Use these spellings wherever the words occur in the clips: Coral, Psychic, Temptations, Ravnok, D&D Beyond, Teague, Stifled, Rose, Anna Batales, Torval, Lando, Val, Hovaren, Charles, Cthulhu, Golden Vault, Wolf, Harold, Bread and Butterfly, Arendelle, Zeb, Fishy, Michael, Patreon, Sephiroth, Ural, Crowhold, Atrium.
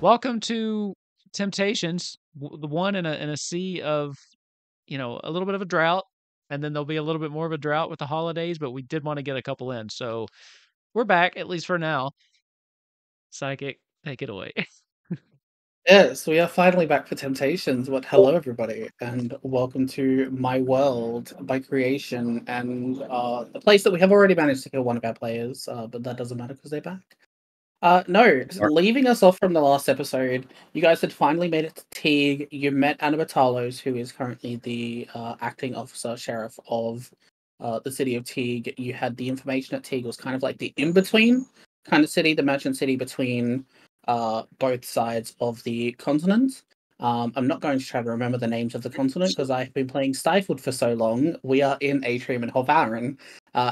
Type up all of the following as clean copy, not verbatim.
Welcome to Temptations, the one in a sea of, you know, a little bit of a drought, and then there'll be a little bit more of a drought with the holidays, but we did want to get a couple in, so we're back, at least for now. Psychic, take it away. Yes, we are finally back for Temptations. What? Hello, everybody, and welcome to my world, my creation, and the place that we have already managed to kill one of our players, but that doesn't matter because they're back. No, leaving us off from the last episode, you guys had finally made it to Teague. You met Anna Batales, who is currently the acting officer, sheriff of the city of Teague. You had the information that Teague was kind of like the in-between kind of city, the merchant city between both sides of the continent. I'm not going to try to remember the names of the continent because I've been playing Stifled for so long. We are in Atrium and Hovaren,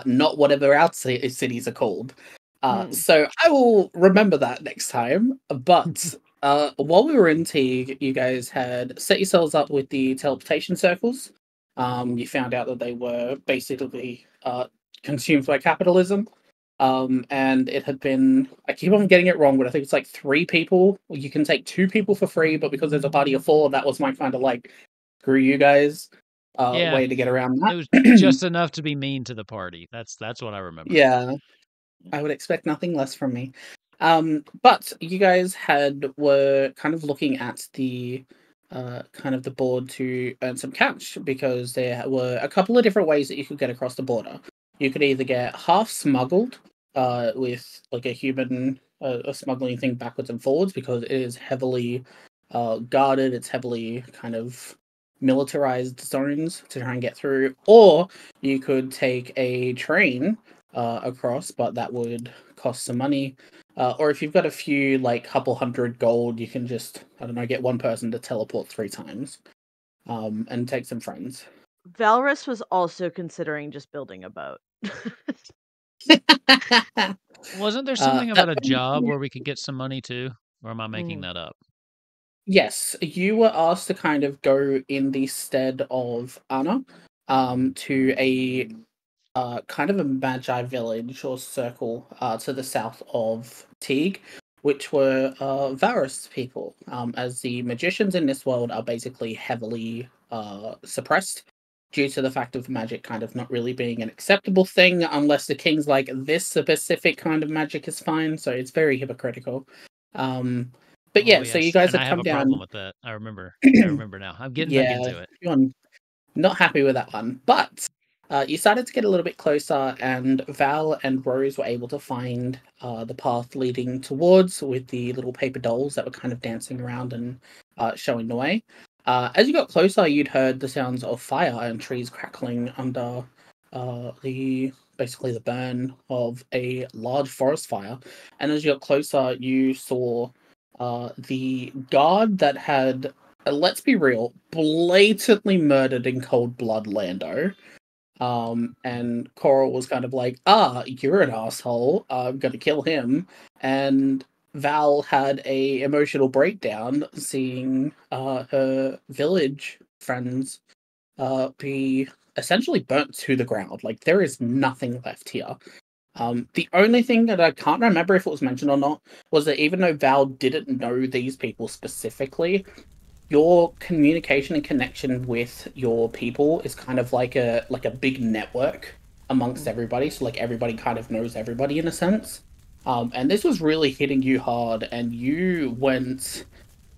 not whatever our cities are called. So I will remember that next time. But while we were in Teague, you guys had set yourselves up with the teleportation circles. You found out that they were basically consumed by capitalism. And it had been, I keep on getting it wrong, but I think it's like 3 people. You can take 2 people for free, but because there's a party of 4, that was my kind of like, screw you guys way to get around that. It was just enough to be mean to the party. That's what I remember. Yeah. I would expect nothing less from me. But you guys were kind of looking at the kind of the board to earn some cash, because there were a couple of different ways that you could get across the border. You could either get half smuggled with like a human smuggling thing backwards and forwards, because it is heavily guarded. It's heavily kind of militarized zones to try and get through. Or you could take a train across, but that would cost some money. Or if you've got a few, like, couple hundred gold, you can just, I don't know, get one person to teleport 3 times and take some friends. Valrus was also considering just building a boat. Wasn't there something about a job where we could get some money too? Or am I making that up? Yes, you were asked to kind of go in the stead of Anna to a kind of a magi village or circle to the south of Teague, which were Varus people, as the magicians in this world are basically heavily suppressed due to the fact of magic kind of not really being an acceptable thing unless the king's like, this specific kind of magic is fine, so it's very hypocritical. But yeah, yes. So you guys have come down. I have a problem with that. I remember. I remember now. I'm getting back into it. I'm not happy with that one, but you started to get a little bit closer, and Val and Rose were able to find the path leading towards with the little paper dolls that were kind of dancing around and showing the way. As you got closer, you'd heard the sounds of fire and trees crackling under basically the burn of a large forest fire. And as you got closer, you saw the guard that had, let's be real, blatantly murdered in cold blood Lando. And Coral was kind of like, you're an asshole, I'm gonna kill him. And Val had a emotional breakdown seeing her village friends be essentially burnt to the ground. Like, there is nothing left here. The only thing that I can't remember if it was mentioned or not was that even though Val didn't know these people specifically, your communication and connection with your people is kind of like a big network amongst everybody. So like everybody kind of knows everybody in a sense. And this was really hitting you hard, and you went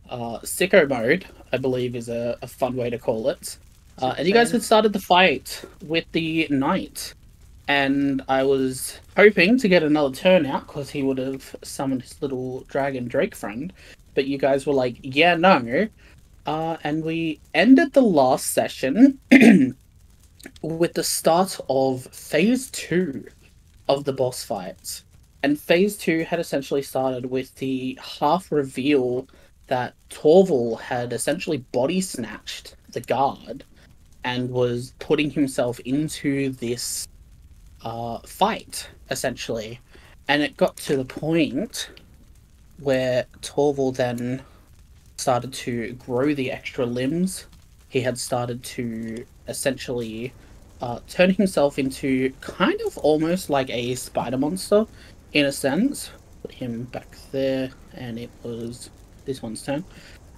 sicko mode, I believe is a fun way to call it. And you guys had started the fight with the knight. And I was hoping to get another turnout because he would have summoned his little dragon Drake friend. But you guys were like, yeah, no. And we ended the last session with the start of Phase 2 of the boss fights. And Phase 2 had essentially started with the half reveal that Torval had essentially body snatched the guard and was putting himself into this fight, essentially. And it got to the point where Torval then started to grow the extra limbs. He had started to essentially turn himself into kind of almost like a spider monster, in a sense. Put him back there, and it was this one's turn.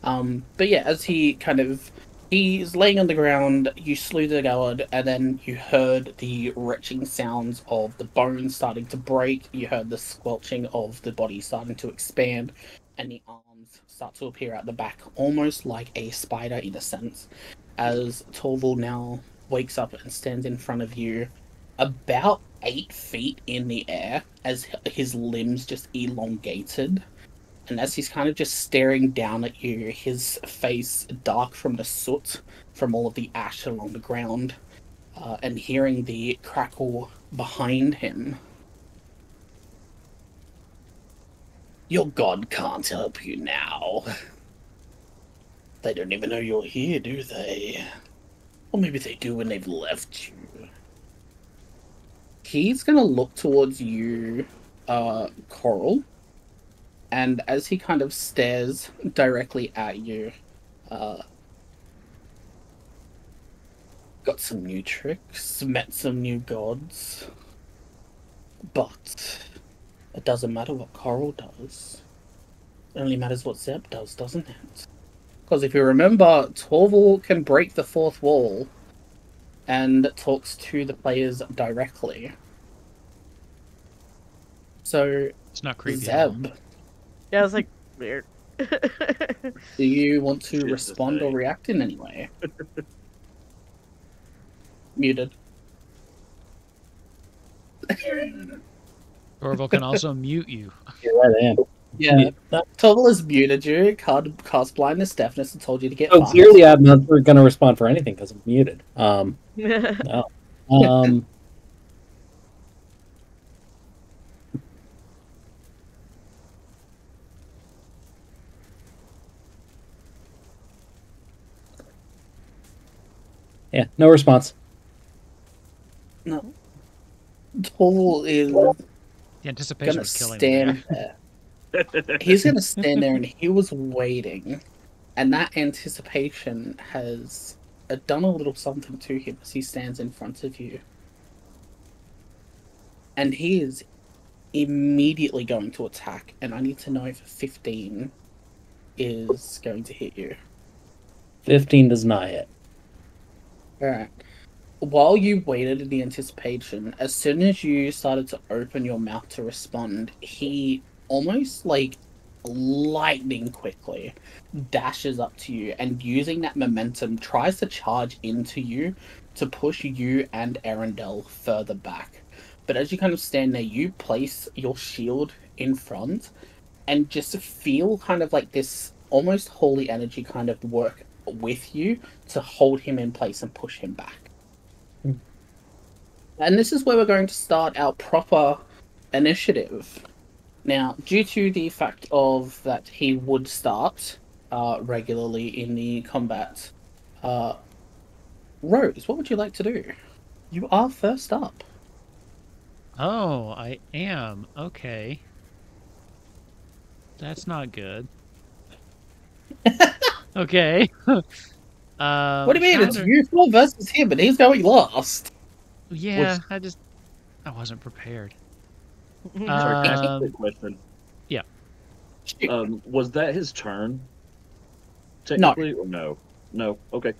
But yeah, as he kind of... He's laying on the ground, you slew the guard, and then you heard the retching sounds of the bones starting to break, you heard the squelching of the body starting to expand, and the arms start to appear out the back, almost like a spider in a sense, as Torval now wakes up and stands in front of you, about 8 feet in the air, as his limbs just elongated. And as he's kind of just staring down at you, his face dark from the soot, from all of the ash along the ground, and hearing the crackle behind him. Your god can't help you now. They don't even know you're here, do they? Or maybe they do when they've left you. He's going to look towards you, Coral. And as he kind of stares directly at you, got some new tricks, met some new gods, but it doesn't matter what Coral does. It only matters what Zeb does, doesn't it? Because if you remember, Torval can break the fourth wall and talks to the players directly. So, it's not creepy, Zeb... Yeah, I was like, weird. Do you want to respond or react in any way? Muted. Torval can also mute you. Yeah, Torval has muted you, cast blindness, deafness, and told you to get fast. Clearly I'm not going to respond for anything because I'm muted. No. Yeah, no response. No. Torval is the anticipation of killing him. There. He's gonna stand there, and he was waiting, and that anticipation has done a little something to him as he stands in front of you, and he is immediately going to attack. And I need to know if 15 is going to hit you. 15 does not hit. Alright. While you waited in the anticipation, as soon as you started to open your mouth to respond, he almost, like, lightning quickly dashes up to you and, using that momentum, tries to charge into you to push you and Arendelle further back. But as you kind of stand there, you place your shield in front and just feel kind of like this almost holy energy kind of work with you to hold him in place and push him back. And this is where we're going to start our proper initiative. Now, due to the fact of that he would start regularly in the combat, Rose, what would you like to do? You are first up. Oh, I am. Okay. That's not good. Okay. What do you mean? It's you four versus him, but he's going last. Yeah, I wasn't prepared. Sorry, can I ask a question? Yeah. Was that his turn? Technically, or no? No. Okay.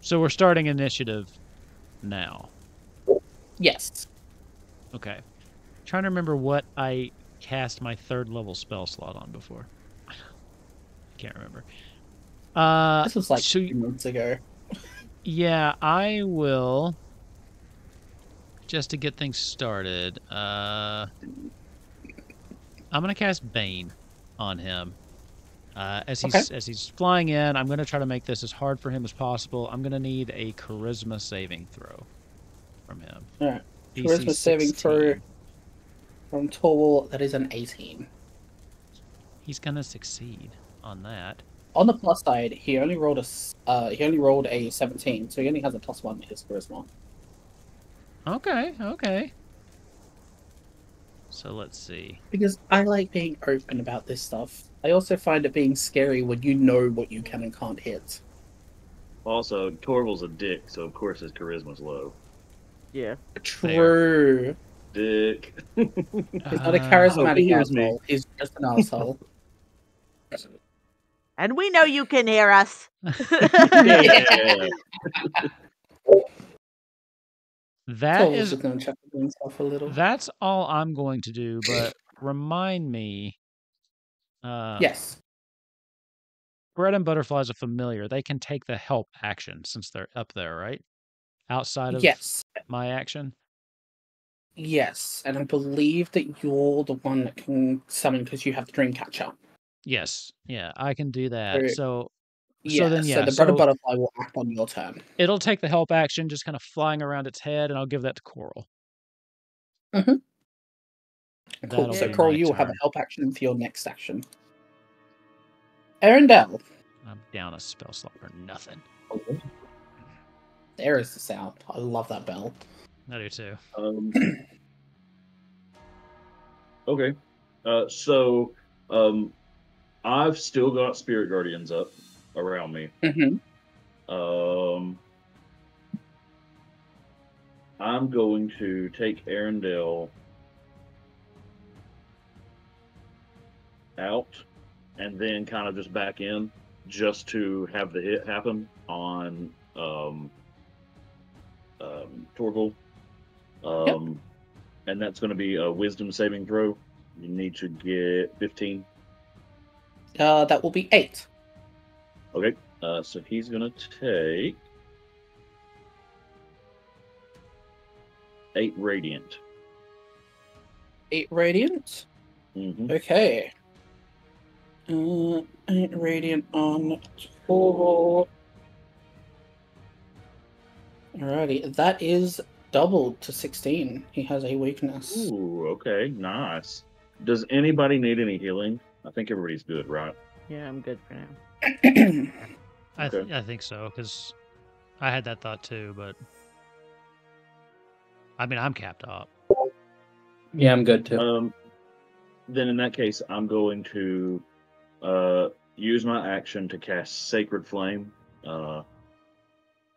So we're starting initiative now. Yes. Okay. I'm trying to remember what I cast my 3rd level spell slot on before. I can't remember. This was like 2 months ago. Yeah, I will, just to get things started, I'm going to cast Bane on him. As he's flying in, I'm going to try to make this as hard for him as possible. I'm going to need a charisma saving throw from him. All right. Charisma saving throw from Torval, that is an 18. He's going to succeed on that. On the plus side, he only rolled a 17, so he only has a +1 to his charisma. Okay, okay. So let's see. Because I like being open about this stuff. I also find it being scary when you know what you can and can't hit. Also, Torval's a dick, so of course his charisma's low. Yeah. True. Dick. He's not a charismatic asshole. He's just an asshole. and we know you can hear us. Yeah. That's all I'm going to do, but remind me. Yes. Bread and Butterflies are familiar. They can take the help action since they're up there, right? Outside of my action? Yes, and I believe that you're the one that can summon because you have the Dreamcatcher. Yes, yeah, I can do that. So the Bread and Butterfly will act on your turn. It'll take the help action, just kind of flying around its head, and I'll give that to Coral. Mm-hmm. Cool. So, Coral, you will have a help action for your next action. Arendelle. I'm down a spell slot for nothing. There is the sound. I love that bell. I do too. Okay. I've still got Spirit Guardians up around me. Mm-hmm. I'm going to take Arendelle out and then kind of just back in just to have the hit happen on Torval. And that's going to be a wisdom saving throw. You need to get 15. That will be 8. Okay. So he's going to take 8 radiant. 8 radiant? Mm-hmm. Okay. 8 radiant on 4. Alrighty. That is doubled to 16. He has a weakness. Ooh, okay, nice. Does anybody need any healing? I think everybody's good, right? Yeah, I'm good for now. I think so, because I had that thought too, but I mean, I'm capped up. Yeah, I'm good too. Then in that case, I'm going to use my action to cast Sacred Flame.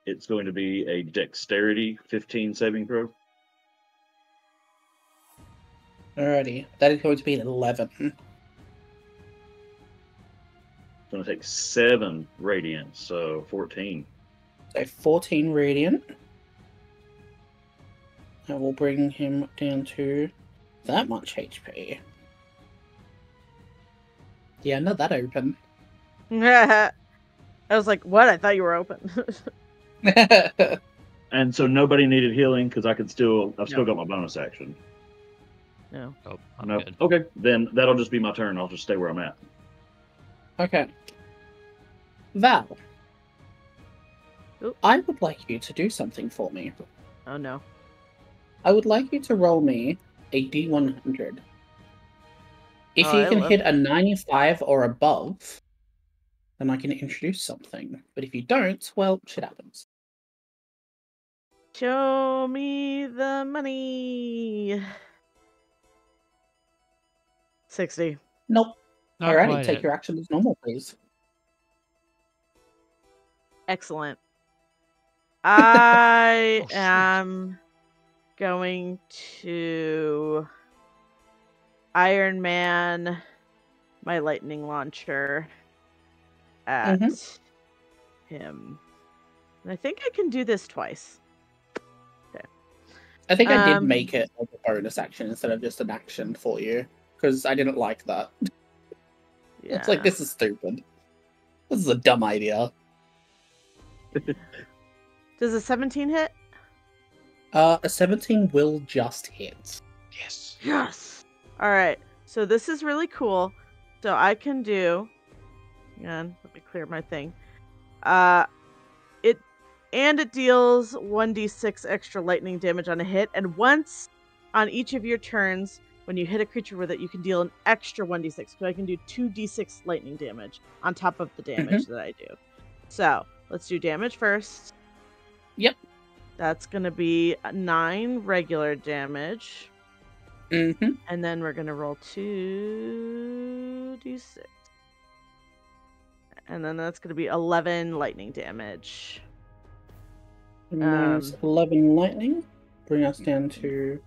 It's going to be a dexterity 15 saving throw. Alrighty. That is going to be an 11. It's going to take 7 radiant, so 14. So 14 radiant. That will bring him down to that much HP. Yeah, not that open. I was like, what? I thought you were open. And so nobody needed healing because I've still got my bonus action. No. Oh, no. Good. Okay, then that'll just be my turn. I'll just stay where I'm at. Okay. Val, I would like you to do something for me. Oh no. I would like you to roll me a D100. If you can hit a 95 or above, then I can introduce something. But if you don't, well, shit happens. Show me the money. 60. Nope. Alrighty, take your action as normal, please. Excellent. I am going to Iron Man my lightning launcher at him. And I think I can do this twice. Okay. I think I did make it like a bonus action instead of just an action for you, because I didn't like that. Yeah. It's like, this is stupid. This is a dumb idea. Does a 17 hit? A 17 will just hit. Yes. Yes! Alright, so this is really cool. So I can do... Hang on, let me clear my thing. It deals 1d6 extra lightning damage on a hit, and once on each of your turns, when you hit a creature with it, you can deal an extra 1d6. So I can do 2d6 lightning damage on top of the damage that I do. So let's do damage first. Yep, that's gonna be 9 regular damage, and then we're gonna roll 2d6. And then that's going to be 11 lightning damage. Minus 11 lightning. Bring us down to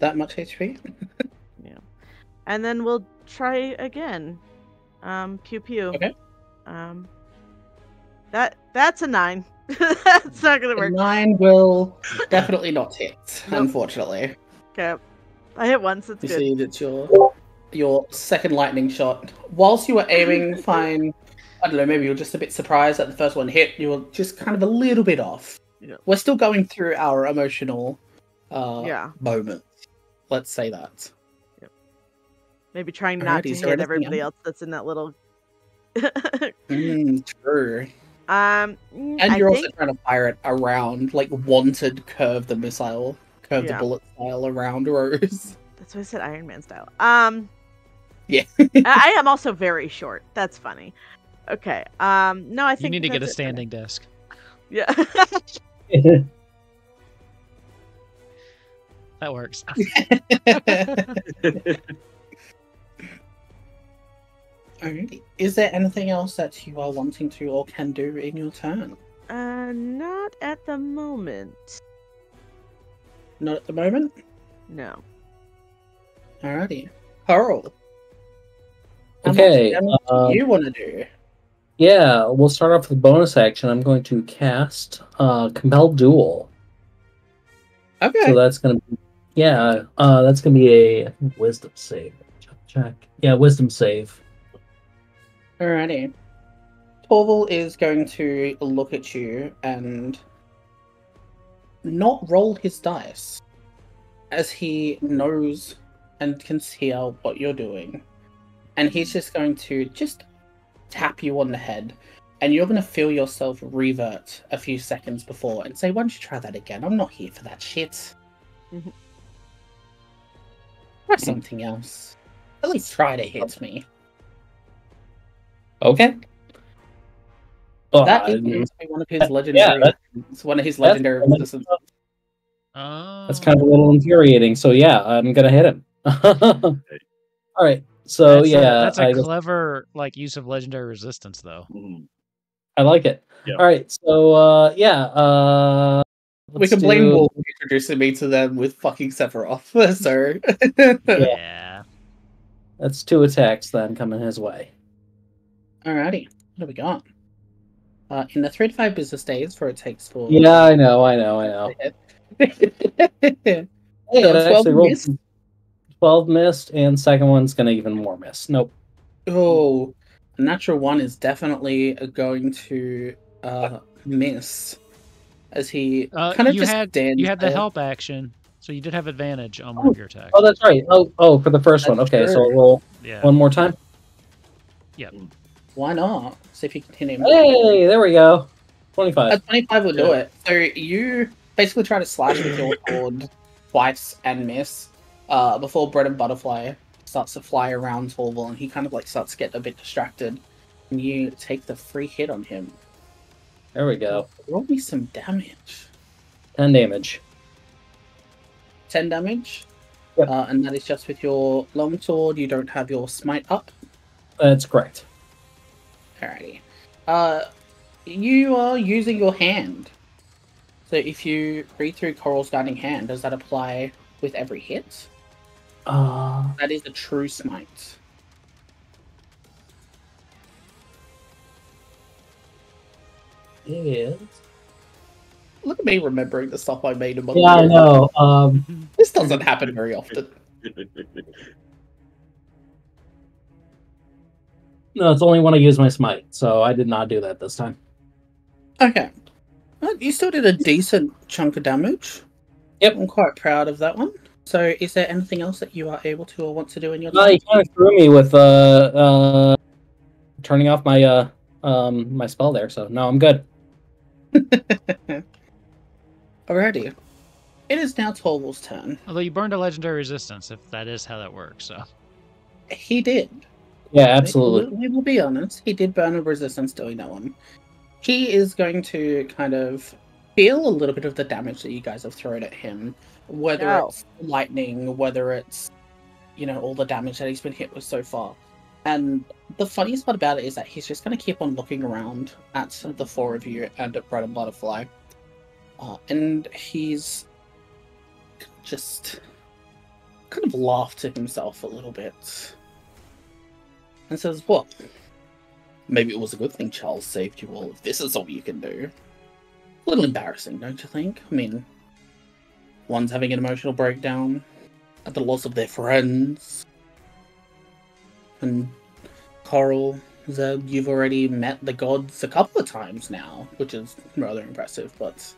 that much HP. Yeah. And then we'll try again. Pew pew. Okay. That's a 9. That's not gonna work. A 9 will definitely not hit, nope. Unfortunately. Okay. I hit once. It's good. You see that your second lightning shot. Whilst you were aiming fine, I don't know, maybe you're just a bit surprised that the first one hit. You were just kind of a little bit off. Yeah. We're still going through our emotional moments. Let's say that. Yep. Maybe trying not to hit everybody else that's in that little... True. And you're also trying to fire it around, like, wanted curve the missile, curve the bullet style around Rose. That's why I said Iron Man style. Yeah. I am also very short. That's funny. Okay. No, I think you need to get a standing desk. Yeah. That works. Alrighty. Is there anything else that you are wanting to or can do in your turn? Not at the moment. Not at the moment? No. Alrighty. Harold. Okay. What do you want to do? Yeah, we'll start off with bonus action. I'm going to cast Compel Duel. Okay. So that's gonna be that's gonna be a wisdom save. Check. Yeah, wisdom save. Alrighty. Torval is going to look at you and not roll his dice, as he knows and can see what you're doing. And he's just going to tap you on the head, and you're going to feel yourself revert a few seconds before and say, "Why don't you try that again? I'm not here for that shit. Mm-hmm. Try something else. At least try to hit me." Okay. Oh, that is one of his legendary... It's one of his legendary resistance. That's kind of a little infuriating, so yeah, I'm going to hit him. Alright, so that's a clever use of legendary resistance, though. I like it. Yeah. Alright, so we can blame Wolf for introducing me to them with fucking Sephiroth, sir. Yeah. That's 2 attacks then coming his way. Alrighty, what have we got? In the 3 to 5 business days for it takes 4. Yeah, I know. Hey, I actually rolled missed. 12 missed, and second one's gonna even more miss. Nope. Oh, natural 1 is definitely going to miss, as he kind of you had the help action, so you did have advantage on one of your attacks. Oh, that's right. Oh, for the first one. Okay, so I'll roll one more time. Yeah. Why not? See if you can hit him. Hey, there we go. 25. 25 will do it. So you basically try to slash with your sword twice and miss before Bread and Butterfly starts to fly around Torval, and he kind of starts to get a bit distracted. And you take the free hit on him. There we go. Roll me some damage. 10 damage. 10 damage? Yep. And that is just with your longsword. You don't have your smite up? That's correct. Alrighty. You are using your hand. So if you read through Coral's Guiding Hand, does that apply with every hit? That is a true smite. Yes. Look at me remembering the stuff I made in my life. Yeah, I know. This doesn't happen very often. No, it's only when I use my smite, so I did not do that this time. Okay. Well, you still did a decent chunk of damage. Yep. I'm quite proud of that one. So is there anything else that you are able to or want to do in your life? No, you kind of threw me with turning off my my spell there, so no, I'm good. Alrighty. It is now Torval's turn. Although you burned a legendary resistance, if that is how that works, so... He did. Yeah, absolutely. We will be honest. He did burn a resistance doing that one. He is going to kind of feel a little bit of the damage that you guys have thrown at him. Whether it's lightning, whether it's, all the damage that he's been hit with so far. And the funniest part about it is that he's just going to keep on looking around at the 4 of you and at Bread and Butterfly. And he's just kind of laughed to himself a little bit. And says, "What? Maybe it was a good thing Charles saved you all if this is all you can do. A little embarrassing, don't you think? I mean, one's having an emotional breakdown at the loss of their friends. And Coral, Zeb, you've already met the gods a couple of times now, which is rather impressive, but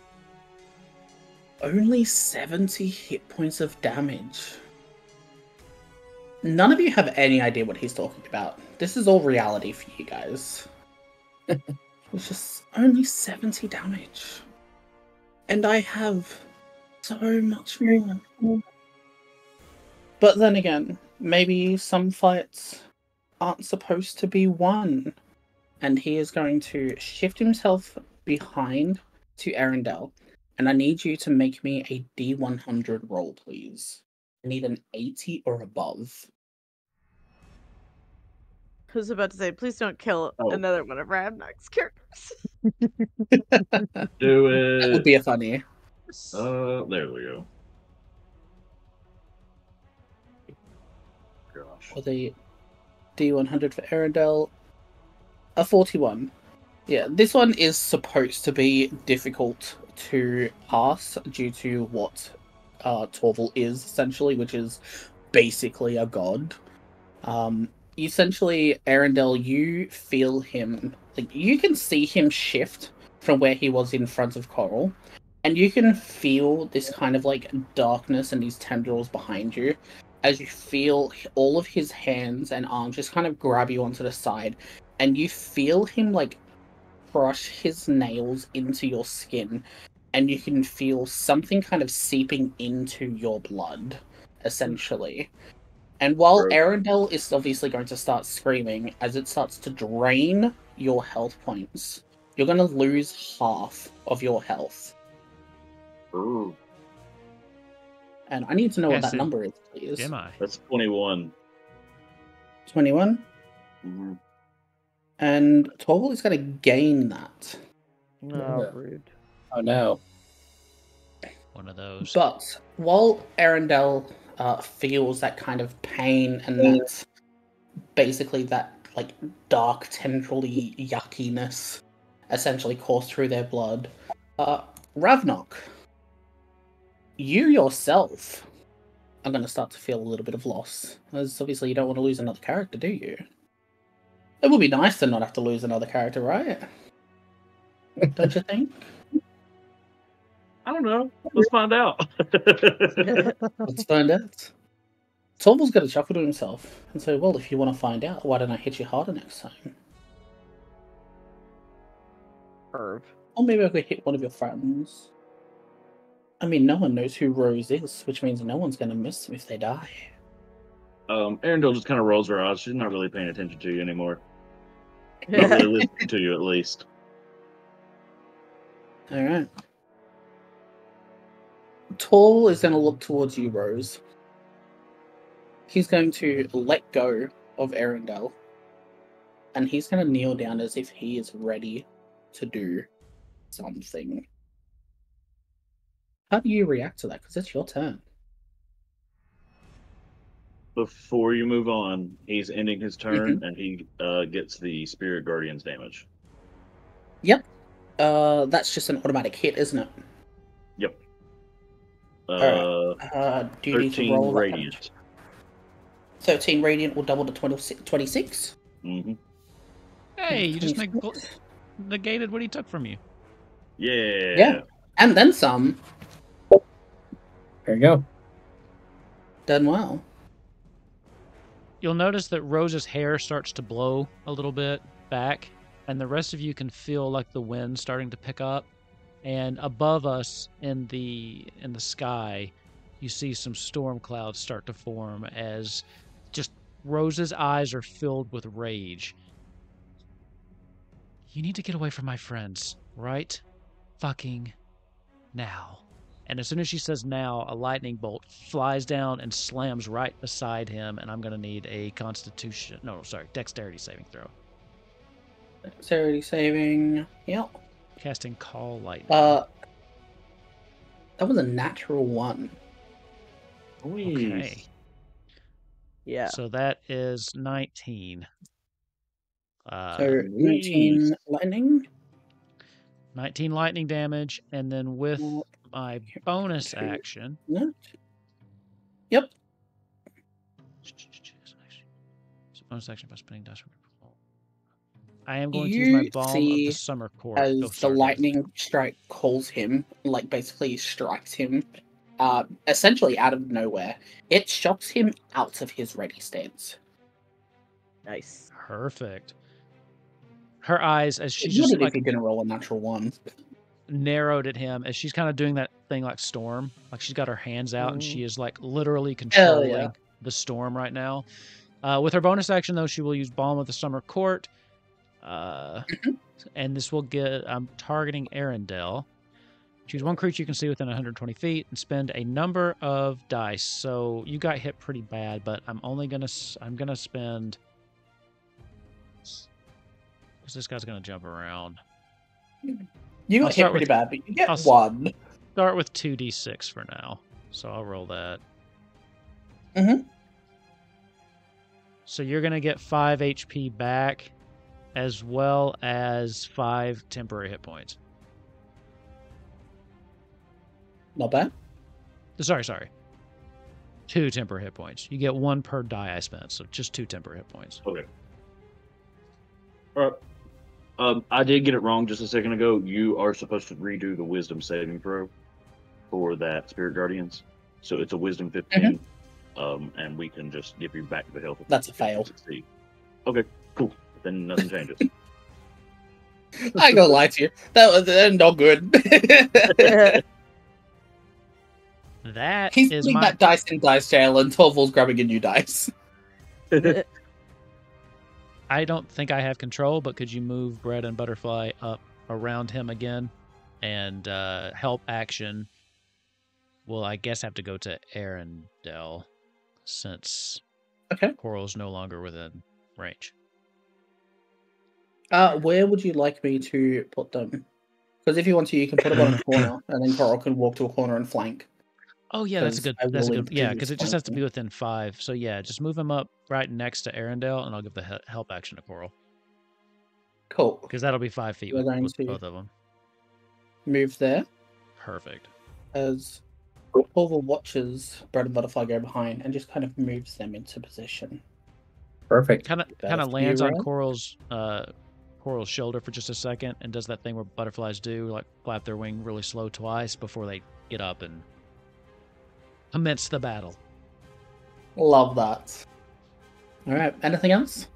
only 70 hit points of damage. None of you have any idea what he's talking about. This is all reality for you guys. It's just only 70 damage. And I have so much more. But then again, maybe some fights aren't supposed to be won. And he is going to shift himself behind to Arendelle. And I need you to make me a D100 roll, please. I need an 80 or above. I was about to say, please don't kill another one of Ravnok's characters. Do it. That would be a funny. There we go. Gosh. For the D100 for Arendelle, a 41. Yeah, this one is supposed to be difficult to pass due to what Torval is essentially, which is basically a god. Essentially, Arendelle, you feel him, like, you can see him shift from where he was in front of Coral, and you can feel this kind of, like, darkness and these tendrils behind you, as you feel all of his hands and arms just kind of grab you onto the side, and you feel him, like, crush his nails into your skin, and you can feel something kind of seeping into your blood, essentially. And while Arendelle is obviously going to start screaming, as it starts to drain your health points, you're going to lose half of your health. Ooh. And I need to know what that number is, please. Am I? That's 21. 21? Mm-hmm. And Torval is going to gain that. No, rude. Oh, no. One of those. But while Arendelle feels that kind of pain and that basically that, like, dark tendril-y yuckiness essentially coursed through their blood. Ravnok, you yourself are going to start to feel a little bit of loss, as obviously you don't want to lose another character, do you? It would be nice to not have to lose another character, right? Don't you think? I don't know. Let's find out. Let's find out. Torval's got to chuckle to himself and say, well, if you want to find out, why don't I hit you harder next time? Irv. Or maybe I could hit one of your friends. I mean, no one knows who Rose is, which means no one's going to miss them if they die. Arendelle just kind of rolls her eyes. She's not really paying attention to you anymore. Not really listening to you, at least. All right. Torval is going to look towards you, Rose. He's going to let go of Arendelle. And he's going to kneel down as if he is ready to do something. How do you react to that? Because it's your turn. Before you move on, he's ending his turn, and he gets the Spirit Guardian's damage. Yep. That's just an automatic hit, isn't it? Yep. Right. Do you 13 need to roll radiant. 13 radiant will double to 26. Mm-hmm. Hey, you just negated what he took from you. Yeah. Yeah, and then some. There you go. Done well. You'll notice that Rose's hair starts to blow a little bit back, and the rest of you can feel like the wind starting to pick up. And above us in the sky, you see some storm clouds start to form as just Rose's eyes are filled with rage. You need to get away from my friends, right? Fucking now. And as soon as she says now, a lightning bolt flies down and slams right beside him, and I'm going to need a dexterity saving throw. Dexterity saving, yep. Casting Call Lightning. That was a natural one. Okay. Yeah. So that is 19 So 19 lightning. 19 lightning damage, and then with my bonus action. Yep. It's a bonus action by spinning dice. I am going to use my bomb of the summer court. As the lightning strike calls him, like basically strikes him, essentially out of nowhere. It shocks him out of his ready stance. Nice. Perfect. Her eyes, as she's just like gonna roll a natural one, narrowed at him as she's kind of doing that thing like storm, like she's got her hands out and she is like literally controlling the storm right now. With her bonus action though, she will use Balm of the Summer Court, and this will get. I'm targeting Arendelle. Choose one creature you can see within 120 feet and spend a number of dice. So you got hit pretty bad, but I'm only gonna spend. Because this guy's going to jump around. You got hit pretty bad, but you get one. Start with 2d6 for now. So I'll roll that. So you're going to get 5 HP back, as well as 5 temporary hit points. Not bad. Sorry. 2 temporary hit points. You get 1 per die I spent, so just 2 temporary hit points. Okay. All right. I did get it wrong just a second ago. You are supposed to redo the wisdom saving throw for that Spirit Guardians. So it's a wisdom 15, and we can just give you back the health. That's a fail. Okay, cool. Then nothing changes. I ain't gonna lie to you. That was not good. He's putting that dice in dice jail, and Torval's grabbing a new dice. I don't think I have control, but could you move Bread and Butterfly up around him again? And help action will, I guess, have to go to Arendelle since Coral's no longer within range. Where would you like me to put them? Because if you want to, you can put them on a corner, and then Coral can walk to a corner and flank. Oh, yeah, that's a good. That's a good. Yeah, because it just has to be within 5. So, yeah, just move him up right next to Arendelle, and I'll give the help action to Coral. Cool. Because that'll be 5 feet with both of them. Move there. Perfect. As Torval watches Bread and Butterfly go behind and just kind of moves them into position. Perfect. Kind of lands on Coral's Coral's shoulder for just a second and does that thing where butterflies do, like flap their wing really slow twice before they get up and commence the battle. Love that. All right. Anything else?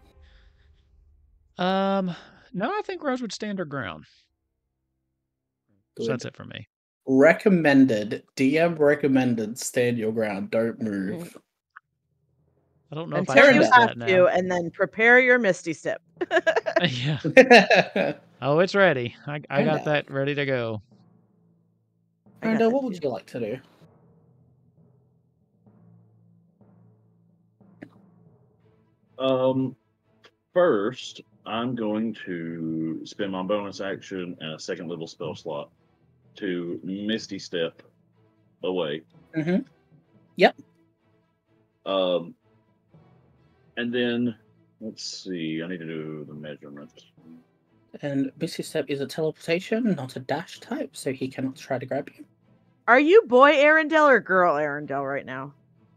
No, I think Rose would stand her ground. Good. So that's it for me. Recommended. DM recommended. Stand your ground. Don't move. I don't know if I should do that now. And then prepare your Misty Step. Yeah. Oh, it's ready. I got that ready to go. Arendelle, what would you like to do? First, I'm going to spend my bonus action and a second level spell slot to Misty Step away. Yep. And then, let's see, I need to do the measurements. And Misty Step is a teleportation, not a dash type, so he cannot try to grab you. Are you boy Arendelle or girl Arendelle right now?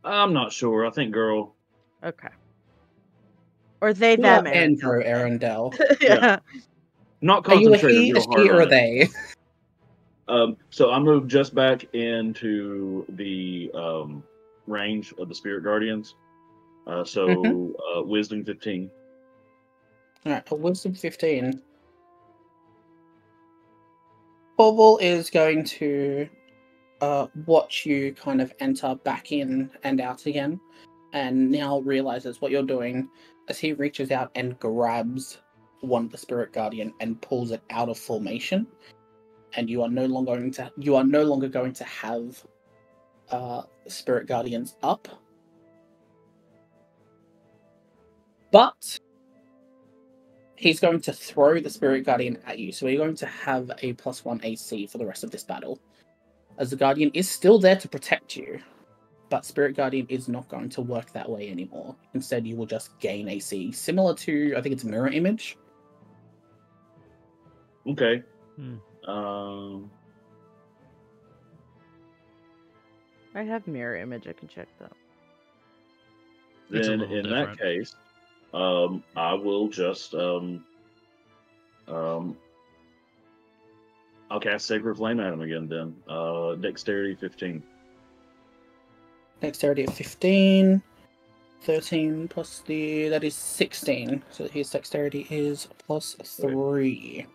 I'm not sure. I think girl. Okay. Or they, them, Andrew Arendelle. Yeah. Not concentrated. Are you a he or they? So I moved just back into the range of the Spirit Guardians. So Wisdom 15. All right, for Wisdom 15. Torval is going to watch you kind of enter back in and out again, and now realizes what you're doing. As he reaches out and grabs one of the Spirit Guardian and pulls it out of formation, and you are no longer going to have Spirit Guardians up, but he's going to throw the Spirit Guardian at you. So you're going to have a +1 AC for the rest of this battle, as the Guardian is still there to protect you. But Spirit Guardian is not going to work that way anymore. Instead, you will just gain AC, similar to, I think it's Mirror Image. Okay. I have mirror image. I can check that. Then in that case, I will just I'll cast Sacred Flame at him again. Then Dexterity 15. Dexterity of 15. 13 plus the... That is 16. So his dexterity is plus 3.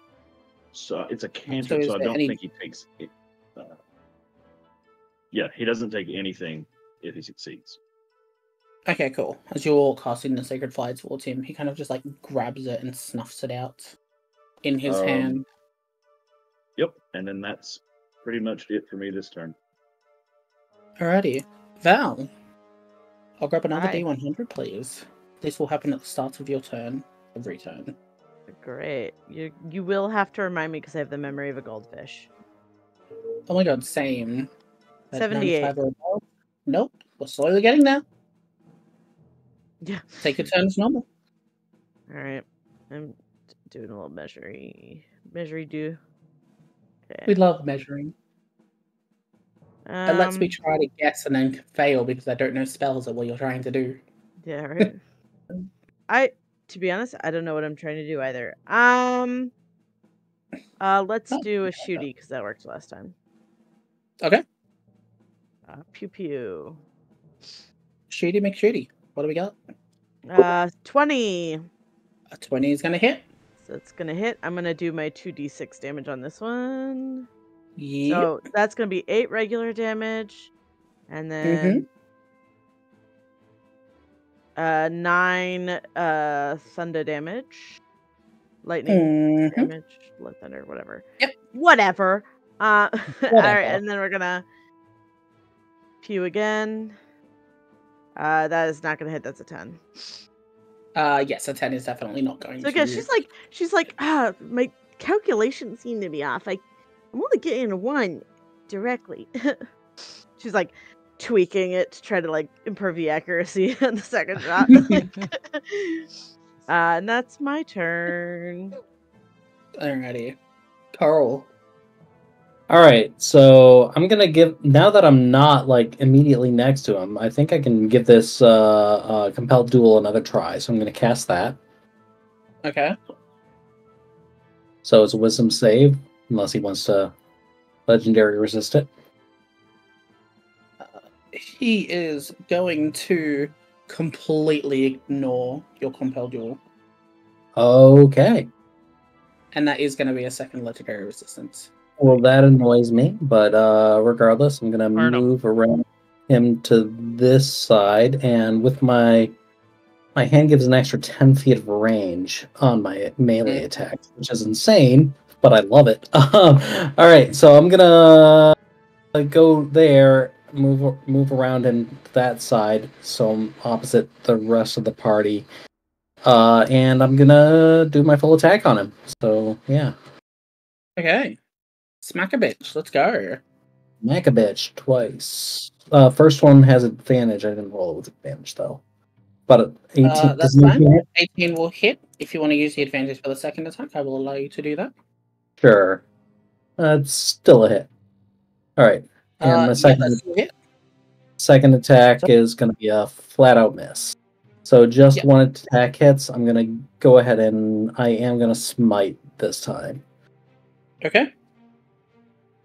So it's a cantrip, so I don't think he takes... It. Yeah, he doesn't take anything if he succeeds. Okay, cool. As you're all casting the Sacred Fire towards him, he kind of just, like, grabs it and snuffs it out in his hand. Yep, and then that's pretty much it for me this turn. Alrighty. Val, I'll grab another D100, please. This will happen at the start of your turn, every turn. Great. You will have to remind me because I have the memory of a goldfish. Oh my god, same. 78. Nope, we're slowly getting there. Yeah. Take your turn as normal. Alright, I'm doing a little measuring. Okay. We love measuring. It lets me try to guess and then fail because I don't know spells or what you're trying to do. Yeah, right. To be honest, I don't know what I'm trying to do either. Let's do a shooty because that worked last time. Okay. Pew pew. Shooty McShooty. What do we got? 20. A 20 is gonna hit. So it's gonna hit. I'm gonna do my 2d6 damage on this one. Yep. So that's going to be 8 regular damage, and then 9 thunder damage, lightning damage, blood thunder, whatever. Yep. Whatever. All right, and then we're going to pew again. That is not going to hit. That's a 10. Yes, a 10 is definitely not going to. So again, she's like, my calculations seem to be off. I'm only getting a 1 directly. She's like tweaking it to try to like improve the accuracy on the second shot. And that's my turn. Alrighty. Carl. Alright, so I'm gonna give, now that I'm not like immediately next to him, I think I can give this compelled duel another try. So I'm gonna cast that. Okay. So it's a wisdom save. Unless he wants to legendary resist it. He is going to completely ignore your compelled duel. Okay. And that is going to be a second legendary resistance. Well, that annoys me, but regardless, I'm going to move around him to this side, and with my hand gives an extra 10 feet of range on my melee attack, which is insane. But I love it. Alright, so I'm gonna go there, move around in that side, so I'm opposite the rest of the party. And I'm gonna do my full attack on him. So, yeah. Okay. Smack a bitch. Let's go. Smack a bitch twice. First one has advantage. I didn't roll it with advantage, though. But 18, that's fine. 18 will hit. If you want to use the advantage for the second attack, I will allow you to do that. Sure. It's still a hit. Alright. And the second attack is going to be a flat-out miss. So just one attack hits. I'm going to go ahead and I am going to smite this time. Okay.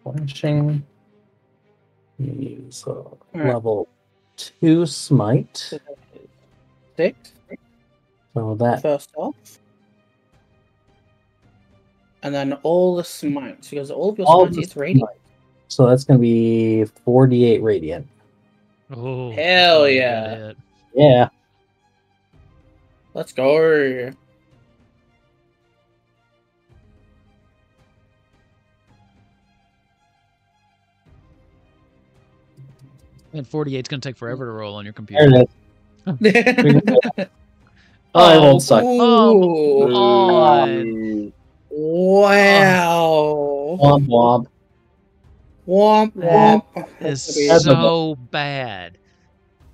Flashing. Use level 2 smite. 6. So that... First off. And then all the smites, because all of your smites is radiant. So that's going to be 48 radiant. Oh, hell yeah. Yeah. Let's go. And 48's going to take forever to roll on your computer. There it is. Oh, it won't suck. Oh, God. Wow! Womp womp. Womp womp. That is so bad.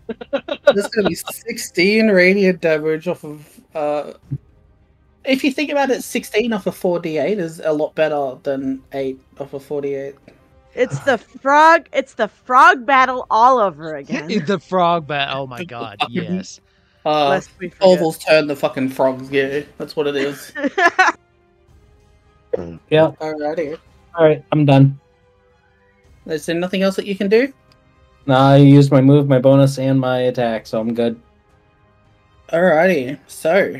This is going to be 16 radiant damage off of if you think about it, 16 off a 4d8 is a lot better than 8 off a 4d8. It's the frog. It's the frog battle all over again. It's the frog battle. Oh my god! Yes. Torval's turn. The fucking frogs. Yeah, that's what it is. Yeah. Alrighty. All right, I'm done. Is there nothing else that you can do? No, I used my move, my bonus, and my attack, so I'm good. Alrighty. So,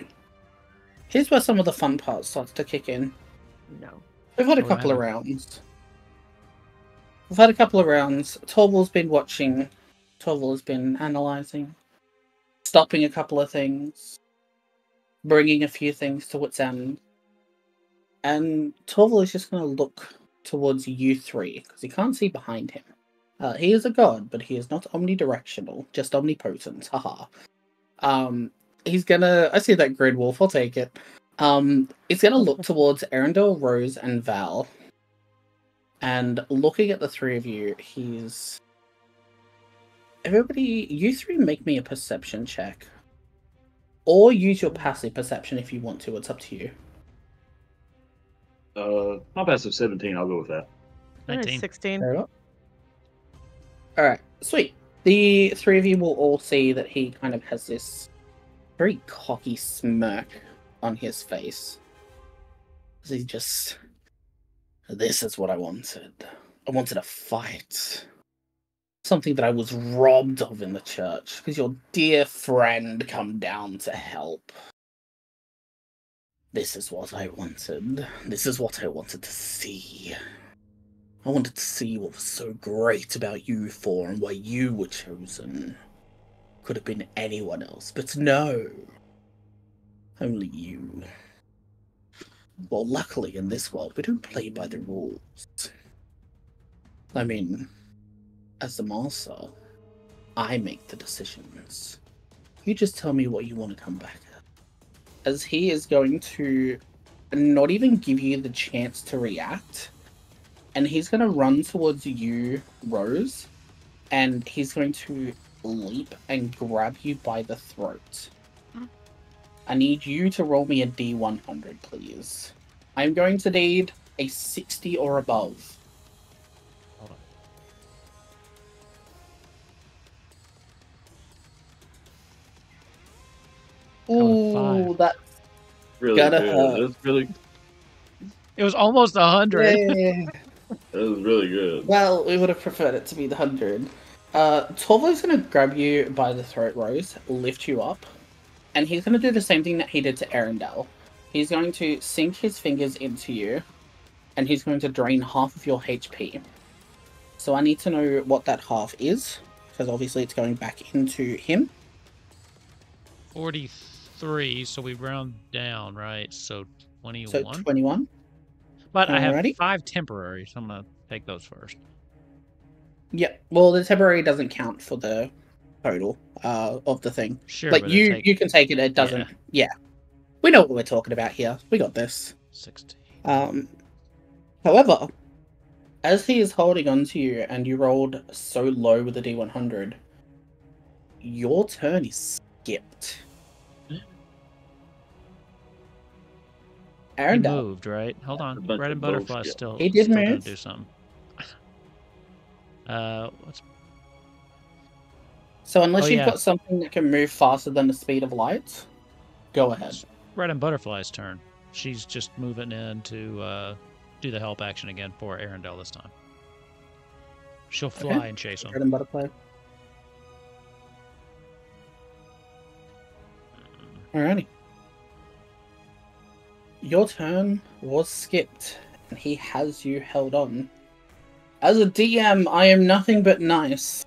here's where some of the fun part starts to kick in. No. We've had a couple of rounds. Torval's been watching. Torval's been analysing. Stopping a couple of things. Bringing a few things to its end. And Torval is just going to look towards you three, because he can't see behind him. He is a god, but he is not omnidirectional, just omnipotent. Haha. He's going to... I see that grid, Wolf. I'll take it. He's going to look towards Arendelle, Rose, and Val. And looking at the three of you, he's... Everybody, you three make me a perception check. Or use your passive perception if you want to. It's up to you. My passive 17. I'll go with that. 19. 16. Alright, sweet. The three of you will all see that he kind of has this very cocky smirk on his face. He's just... This is what I wanted. I wanted a fight. Something that I was robbed of in the church. Because your dear friend come down to help. This is what I wanted. This is what I wanted to see. I wanted to see what was so great about you four and why you were chosen. Could have been anyone else, but no. Only you. Well, luckily, in this world, we don't play by the rules. I mean, as the master, I make the decisions. You just tell me what you want to come back at. As he is going to not even give you the chance to react, and he's going to run towards you, Rose, and he's going to leap and grab you by the throat. I need you to roll me a D100, please. I'm going to need a 60 or above. Hold on. Ooh, that's really gotta good. Hurt. That's really... It was almost 100. Yeah. That was really good. Well, we would have preferred it to be the 100. Torval's going to grab you by the throat, Rose, lift you up. And he's going to do the same thing that he did to Arendelle. He's going to sink his fingers into you. And he's going to drain half of your HP. So I need to know what that half is. Because obviously it's going back into him. 43, so we round down, right? So 21? So 21. But I have 5 temporary, so I'm going to take those first. Yeah, well, the temporary doesn't count for the... total of the thing. Sure, like you can take it. It doesn't. Yeah, we know what we're talking about here. We got this. 16. However, as he is holding on to you, and you rolled so low with the D100, your turn is skipped. Arendelle moved, right? Hold on, Bread and Butterfly still. He did move. Do something. What's... So unless you've got something that can move faster than the speed of light, go ahead. It's Bread and Butterfly's turn. She's just moving in to do the help action again for Arendelle this time. She'll fly and chase him. Bread and Butterfly. Alrighty. Your turn was skipped, and he has you held on. As a DM, I am nothing but nice.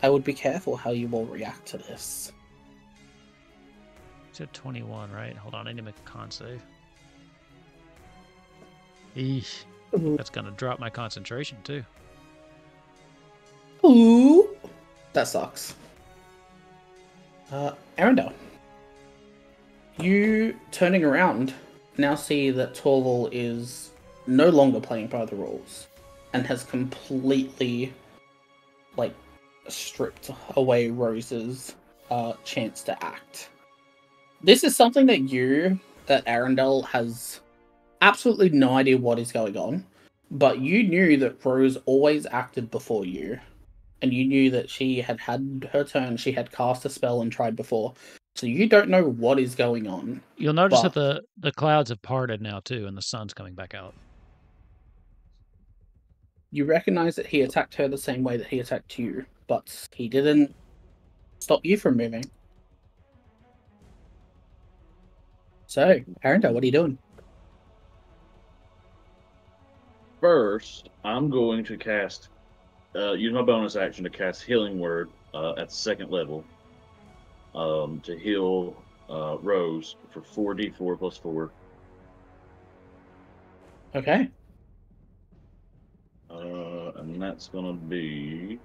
I would be careful how you will react to this. It's at 21, right? Hold on, I need to make a con save. Eesh. Ooh. That's gonna drop my concentration too. Ooh, that sucks. Arendelle, you turning around now see that Torval is no longer playing by the rules and has completely, like, stripped away Rose's chance to act. This is something that you, that Arendelle has absolutely no idea what is going on, but you knew that Rose always acted before you, and you knew that she had had her turn, she had cast a spell and tried before, so you don't know what is going on. You'll notice that the clouds have parted now too, and the sun's coming back out. You recognize that he attacked her the same way that he attacked you, but he didn't stop you from moving. So, Arendelle, what are you doing? First, I'm going to cast, use my bonus action to cast Healing Word at second level to heal Rose for 4d4 plus 4. Okay. And that's going to be...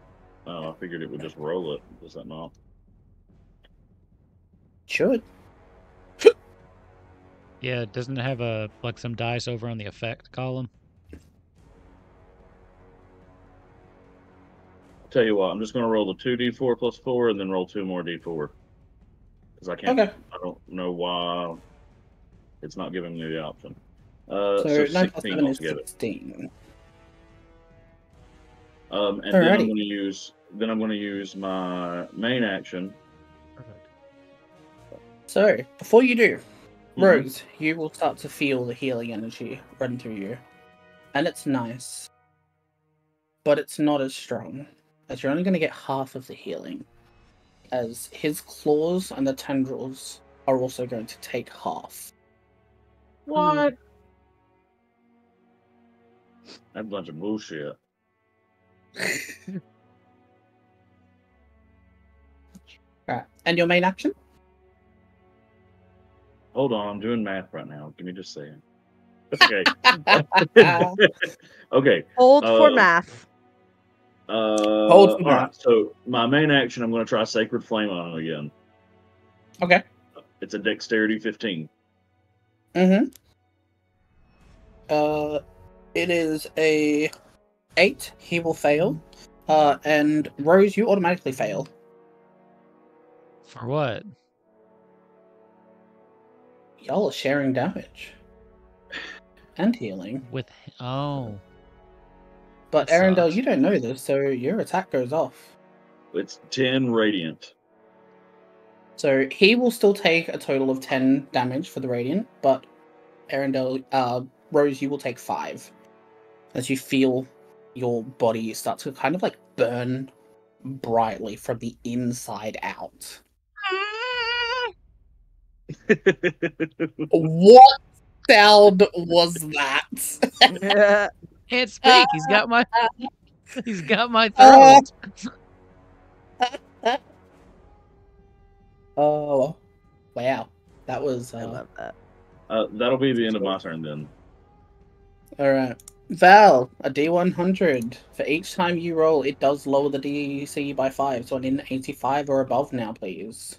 I figured it would just roll it. Is that not? Should. Yeah, doesn't it have a like some dice over on the effect column? I'll tell you what, I'm just going to roll the 2d4 plus 4 and then roll 2 more d4. Because I can't... Okay. I don't know why it's not giving me the option. So 16 altogether. 16. And Alrighty. then I'm going to use my main action. Perfect. So before you do, Rose, you will start to feel the healing energy run through you, and it's nice, but it's not as strong, as you're only going to get half of the healing, as his claws and the tendrils are also going to take half. What? That bunch of bullshit. Alright, and your main action? Hold on, I'm doing math right now. Give me just a second. Okay. Okay. Hold for math. Hold for math. Right, so my main action, I'm going to try Sacred Flame on it again. Okay. It's a Dexterity 15. Mm-hmm. It is a 8. He will fail. And Rose, you automatically fail. For what? Y'all are sharing damage and healing with but that Arendelle sucks. You don't know this, so your attack goes off. It's 10 radiant. So he will still take a total of 10 damage for the radiant, but Arendelle, Rose, you will take 5 as you feel your body start to kind of like burn brightly from the inside out. What sound was that? Yeah. Can't speak. He's got my throat. Oh, wow! That was. I love that. That'll be the end of my turn then. All right, Val, a D100 for each time you roll. It does lower the DC by 5, so I need an 85 or above now, please.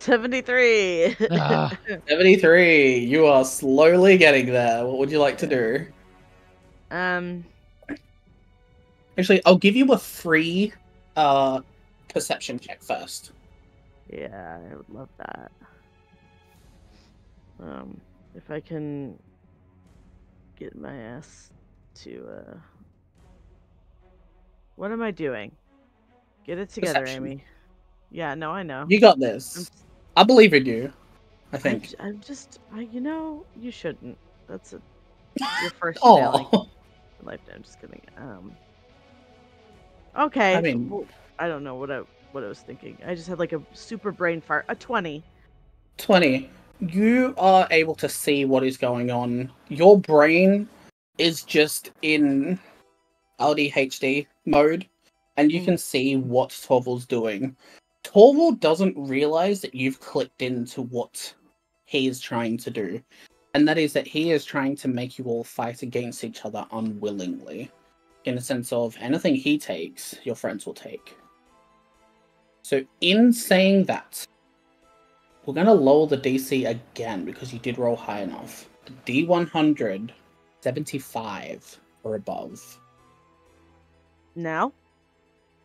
73. 73. You are slowly getting there. What would you like to do? Actually, I'll give you a free perception check first. Yeah, I would love that. If I can get my ass to what am I doing? Get it together, perception. Amy. Yeah, no, I know. You got this. I believe in you. I think. I'm just, you know, you shouldn't. That's your first failing in life. No, I'm just kidding. Okay. I mean, well, I don't know what I was thinking. I just had like a super brain fart. A 20. 20. You are able to see what is going on. Your brain is just in LDHD mode, and you can see what Torval's doing. Torval doesn't realize that you've clicked into what he is trying to do, and that is that he is trying to make you all fight against each other unwillingly, in the sense of anything he takes, your friends will take. So in saying that, we're going to lower the DC again, because you did roll high enough. D100, 75 or above. Now?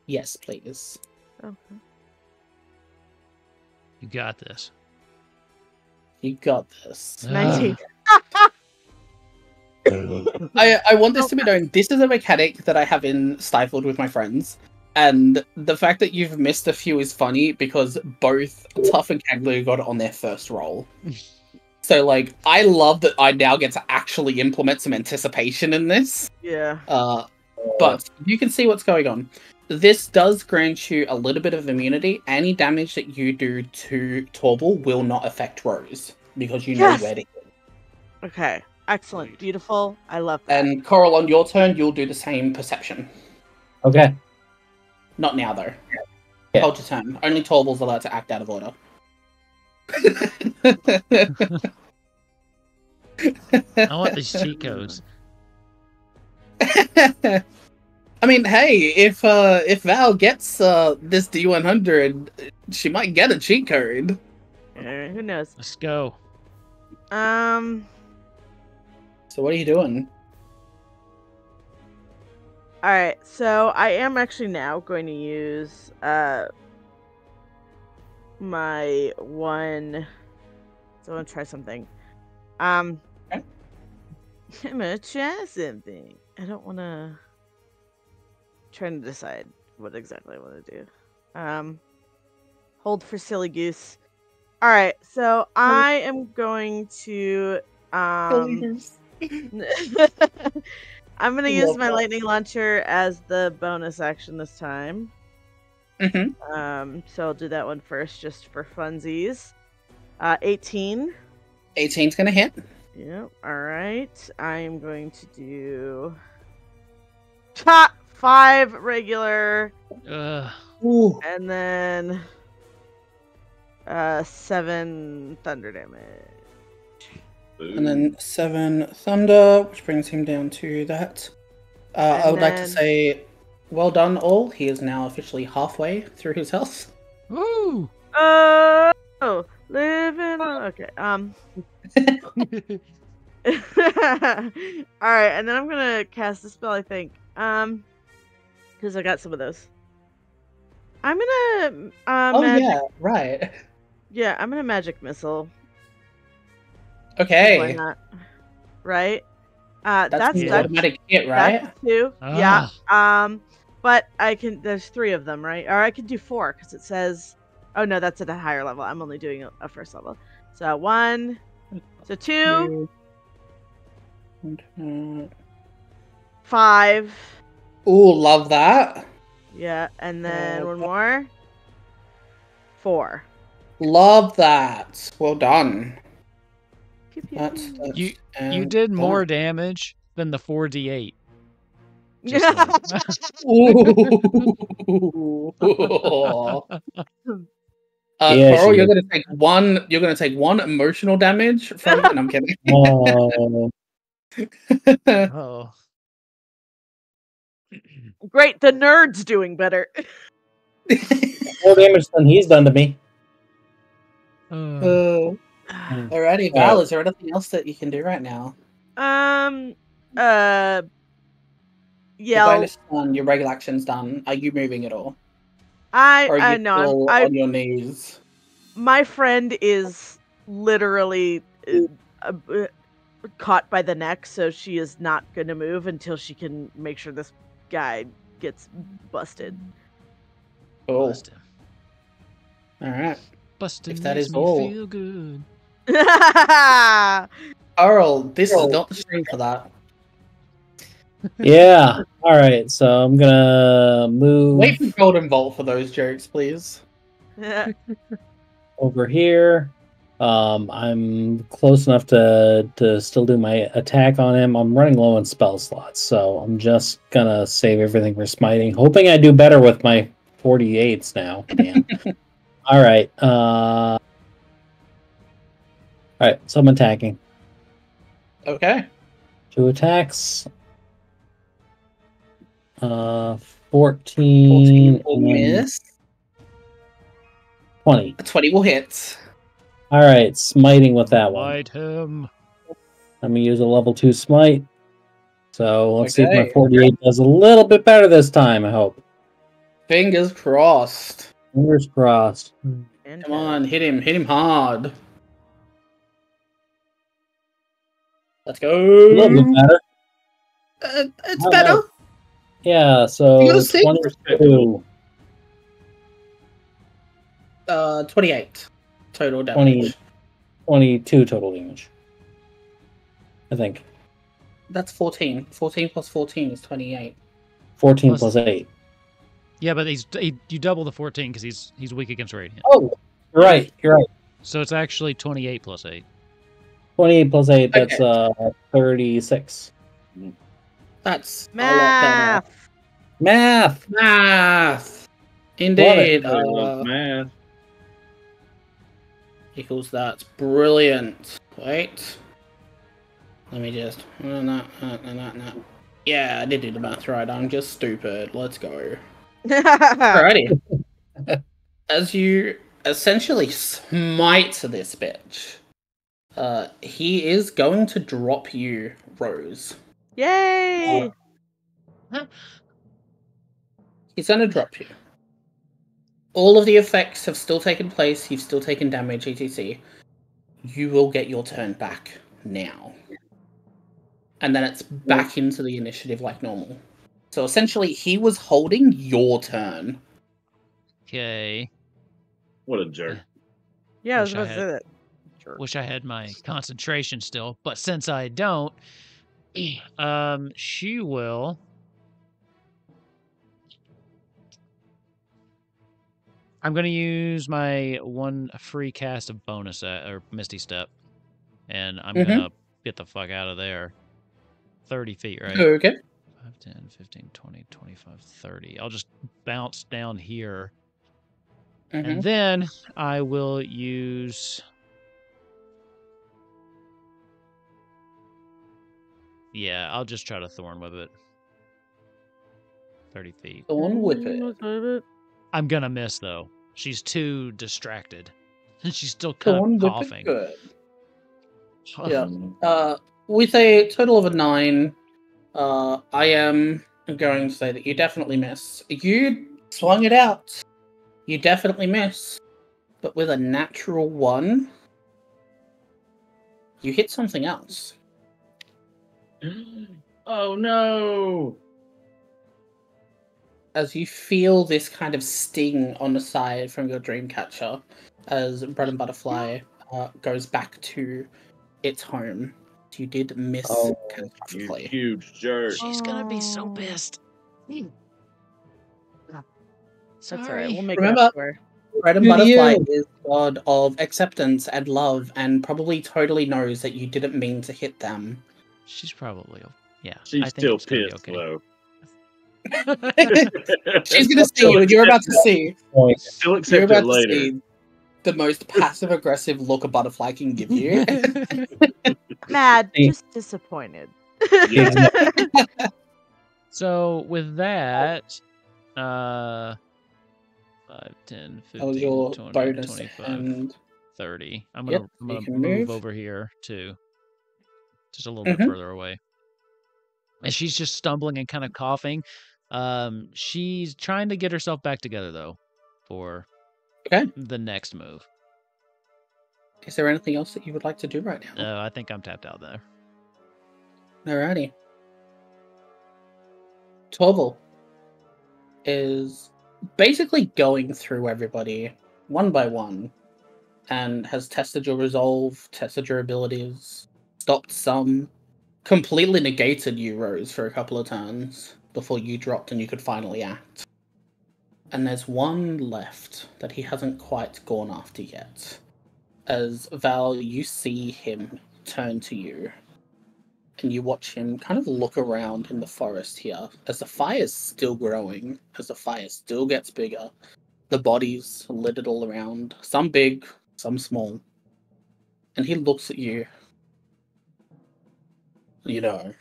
Yes, please. Okay. You got this. You got this. 19. I want this to be known. This is a mechanic that I have in Stifled with my friends. And the fact that you've missed a few is funny because both Tuff and Kaglu got it on their first roll. So, like, I love that I now get to actually implement some anticipation in this. Yeah. But you can see what's going on. This does grant you a little bit of immunity. Any damage that you do to Torval will not affect Rose because you know where to hit. Okay. Excellent. Beautiful. I love that. And Coral, on your turn, you'll do the same perception. Okay. Not now, though. Yeah. Hold your turn. Only Torval's allowed to act out of order. I want these cheat codes. I mean, hey, if Val gets this D100, she might get a cheat code. Who knows? Let's go. So what are you doing? All right, so I am actually now going to use my one. So I want to try something. Okay. I'm gonna try something. I don't want to. Trying to decide what exactly I want to do. Hold for silly goose. All right, so I am going to. I'm going to use my lightning launcher as the bonus action this time. Mm-hmm. So I'll do that one first, just for funsies. 18. 18's going to hit. Yep. All right. I'm going to do top 5 regular. And then 7 thunder damage. And then 7 thunder, which brings him down to that. I would like to say, well done all. He is now officially halfway through his health. Woo! Oh, living on. Okay. All right, and then I'm gonna cast a spell. I think. Because I got some of those. I'm gonna. Yeah, I'm gonna magic missile. Okay. Why not? Right? That's automatic hit, right? That's 2. Ah. Yeah. But I can. There's 3 of them, right? Or I can do 4 because it says. Oh no, that's at a higher level. I'm only doing a first level. So 1. So 2. 5. Ooh, love that. Yeah, and then 1 more. 4. Love that. Well done. That's you did more damage than the 4d8. Coral, you're gonna take 1. You're gonna take 1 emotional damage from. No, I'm kidding. Oh. Great, the nerd's doing better. More damage than he's done to me. Alrighty, Val, is there anything else that you can do right now? Your bonus done, your regular action's done. Are you moving at all? No, I'm on your knees. My friend is literally caught by the neck, so she is not going to move until she can make sure this guy gets busted. Oh. Busted. Alright. Busted. If that is all. Feel good. Earl, this is not the stream for that. Yeah. All right. So I'm gonna move. Wait for Golden Vault for those jokes, please. Over here. I'm close enough to still do my attack on him. I'm running low on spell slots, so I'm just gonna save everything for smiting, hoping I do better with my 48s now. Man. All right. Alright, so I'm attacking. Okay. 2 attacks. 14 will miss. 20. 20 will hit. Alright, smiting with that one. Smite him. I'm going to use a level 2 smite. So let's see if my 48 does a little bit better this time, I hope. Fingers crossed. Fingers crossed. Come on, hit him hard. Let's go. It's better. Know. Yeah, so 22. 28 total damage. 22 total damage, I think. That's 14. 14 plus 14 is 28. 14 plus 8. Yeah, but you double the 14 because he's weak against Radiant. Oh, you're right. You're right. So it's actually 28 plus 8. 28 plus 8, okay. That's 36. That's math. Math. Math. Indeed. Math. Equals that. Brilliant. Wait. Let me just. No. Yeah, I did do the math right. I'm just stupid. Let's go. Alrighty. As you essentially smite this bitch, he is going to drop you, Rose. Yay! He's going to drop you. All of the effects have still taken place. You've still taken damage, etc. You will get your turn back now. And then it's back into the initiative like normal. So essentially, he was holding your turn. Okay. What a jerk. Yeah, I was about to say that. Jerk. Wish I had my concentration still, but since I don't, she will. I'm going to use my one free cast of bonus or Misty Step, and I'm going to get the fuck out of there. 30 feet, right? Okay. 5, 10, 15, 20, 25, 30. I'll just bounce down here. And then I will use... Yeah, I'll just try to Thorn Whip it. 30 feet. Thorn Whip it. I'm going to miss, though. She's too distracted. And she's still kind of coughing. Good. Yeah. With a total of a 9... I am going to say that you definitely miss. You swung it out. You definitely miss. But with a natural 1, you hit something else. Oh no! As you feel this kind of sting on the side from your dream catcher, as Bread and Butterfly goes back to its home. You did miss catastrophically. Huge jerk. She's gonna be so pissed. That's alright. We'll make it up. Bread and Butterfly is god of acceptance and love, and probably totally knows that you didn't mean to hit them. She's probably She's still pissed though. She's gonna see you. You're about to see. She'll accept it later. The most passive-aggressive look a butterfly can give you. Mad, just disappointed. Yeah. So, with that, 5, 10, 15, 20, 25, and... 30. I'm going to move over here, too. Just a little bit further away. And she's just stumbling and kind of coughing. She's trying to get herself back together, though, for... Okay. The next move. Is there anything else that you would like to do right now? No, I think I'm tapped out there. Alrighty. Torval is basically going through everybody one by one and has tested your resolve, tested your abilities, stopped some, completely negated you, Rose, for a couple of turns before you dropped and you could finally act. And there's one left that he hasn't quite gone after yet. As Val, you see him turn to you. And you watch him kind of look around in the forest here. As the fire's still growing, as the fire still gets bigger, the bodies littered all around. Some big, some small. And he looks at you. You know,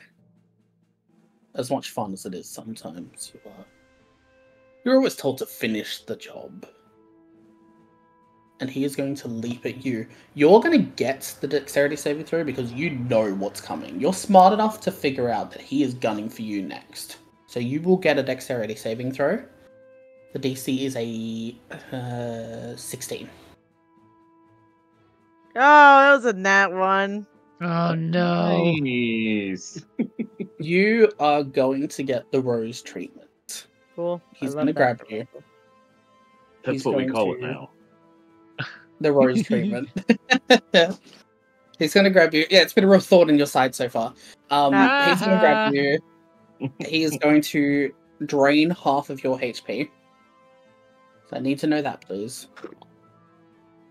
as much fun as it is sometimes, you are. You're always told to finish the job. And he is going to leap at you. You're going to get the dexterity saving throw because you know what's coming. You're smart enough to figure out that he is gunning for you next. So you will get a dexterity saving throw. The DC is a 16. Oh, that was a nat one. Oh no. Nice. You are going to get the Rose treatment. Cool. He's going to grab you. That's what we call it now. The Rose treatment. He's going to grab you. Yeah, it's been a real thorn in your side so far. He's going to grab you. He is going to drain half of your HP. So I need to know that, please.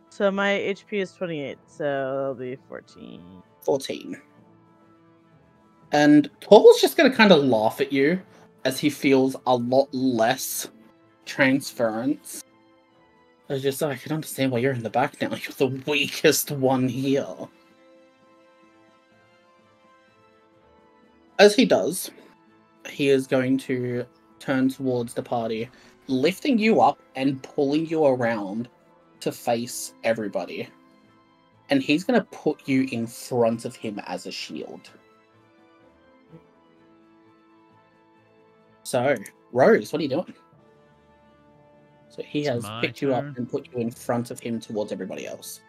So my HP is 28, so that'll be 14. 14. And Torval's just going to kind of laugh at you as he feels a lot less transference. I was just like, I can understand why you're in the back now. You're the weakest one here. As he does, he is going to turn towards the party, lifting you up and pulling you around to face everybody. And he's going to put you in front of him as a shield. So, Rose, what are you doing? So he has picked you up and put you in front of him towards everybody else.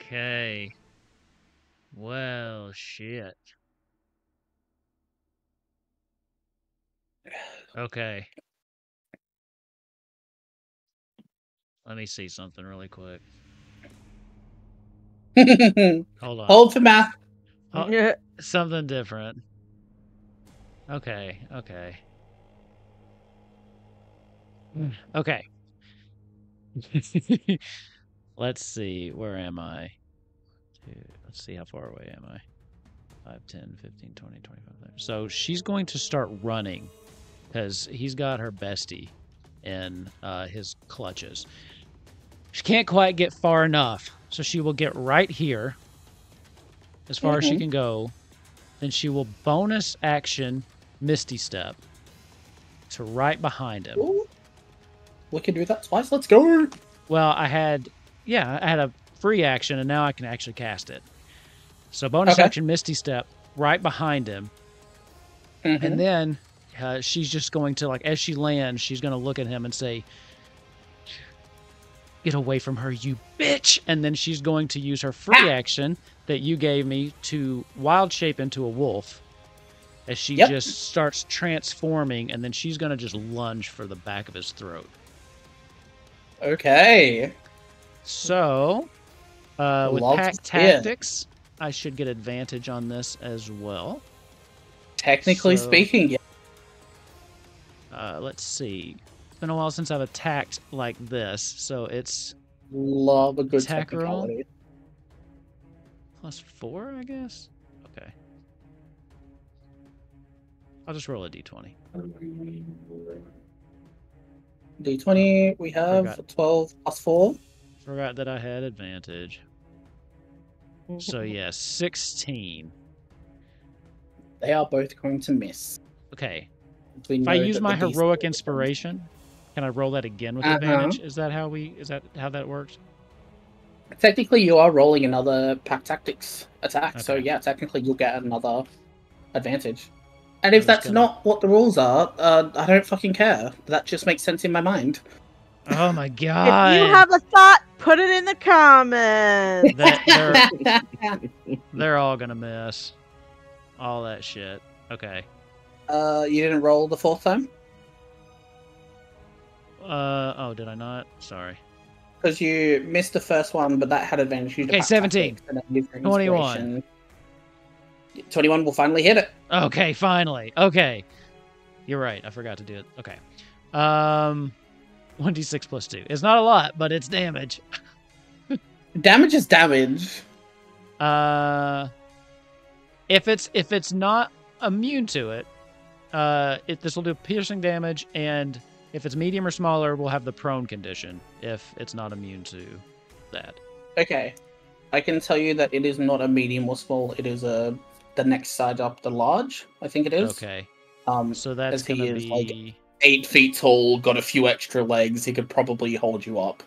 Okay. Well, shit. Okay. Let me see something really quick. Hold on. Hold for math. Oh, something different. Okay, okay. Okay. Let's see. Where am I? Dude, let's see how far away am I. 5, 10, 15, 20, 25. 30. So she's going to start running because he's got her bestie in his clutches. She can't quite get far enough, so she will get right here as far as she can go. Then she will bonus action Misty Step to right behind him. Ooh. We can do that twice. Let's go. Well, I had a free action, and now I can actually cast it. So bonus action Misty Step right behind him, and then she's just going to, like, as she lands, she's going to look at him and say, "Get away from her, you bitch!" And then she's going to use her free action that you gave me to wild shape into a wolf. As she just starts transforming, and then she's going to just lunge for the back of his throat. Okay. So, with pack tactics, I should get advantage on this as well. Technically speaking, yeah. Let's see. It's been a while since I've attacked like this, so it's... Love a good attack roll. Plus 4, I guess? Okay. I'll just roll a d20. D20, we have 12 plus 4. Forgot that I had advantage. So yeah, 16. They are both going to miss. Okay. If I use my heroic inspiration, can I roll that again with advantage? Is that how that works? Technically, you are rolling another pack tactics attack, so yeah, technically you'll get another advantage. And if that's not what the rules are, I don't fucking care. That just makes sense in my mind. Oh my god. If you have a thought, put it in the comments. They're all gonna miss. All that shit. Okay. You didn't roll the fourth time? Oh, did I not? Sorry. Because you missed the first one, but that had advantage. Okay, 17. 21. 21 will finally hit it. Okay, finally. Okay. You're right. I forgot to do it. Okay. 1d6 plus 2. It's not a lot, but it's damage. Damage is damage. If it's not immune to it, this will do piercing damage, and if it's medium or smaller, we'll have the prone condition if it's not immune to that. Okay. I can tell you that it is not a medium or small. It is a... the next side up, the large, I think it is. Okay. So that's going to be... like 8 feet tall, got a few extra legs. He could probably hold you up.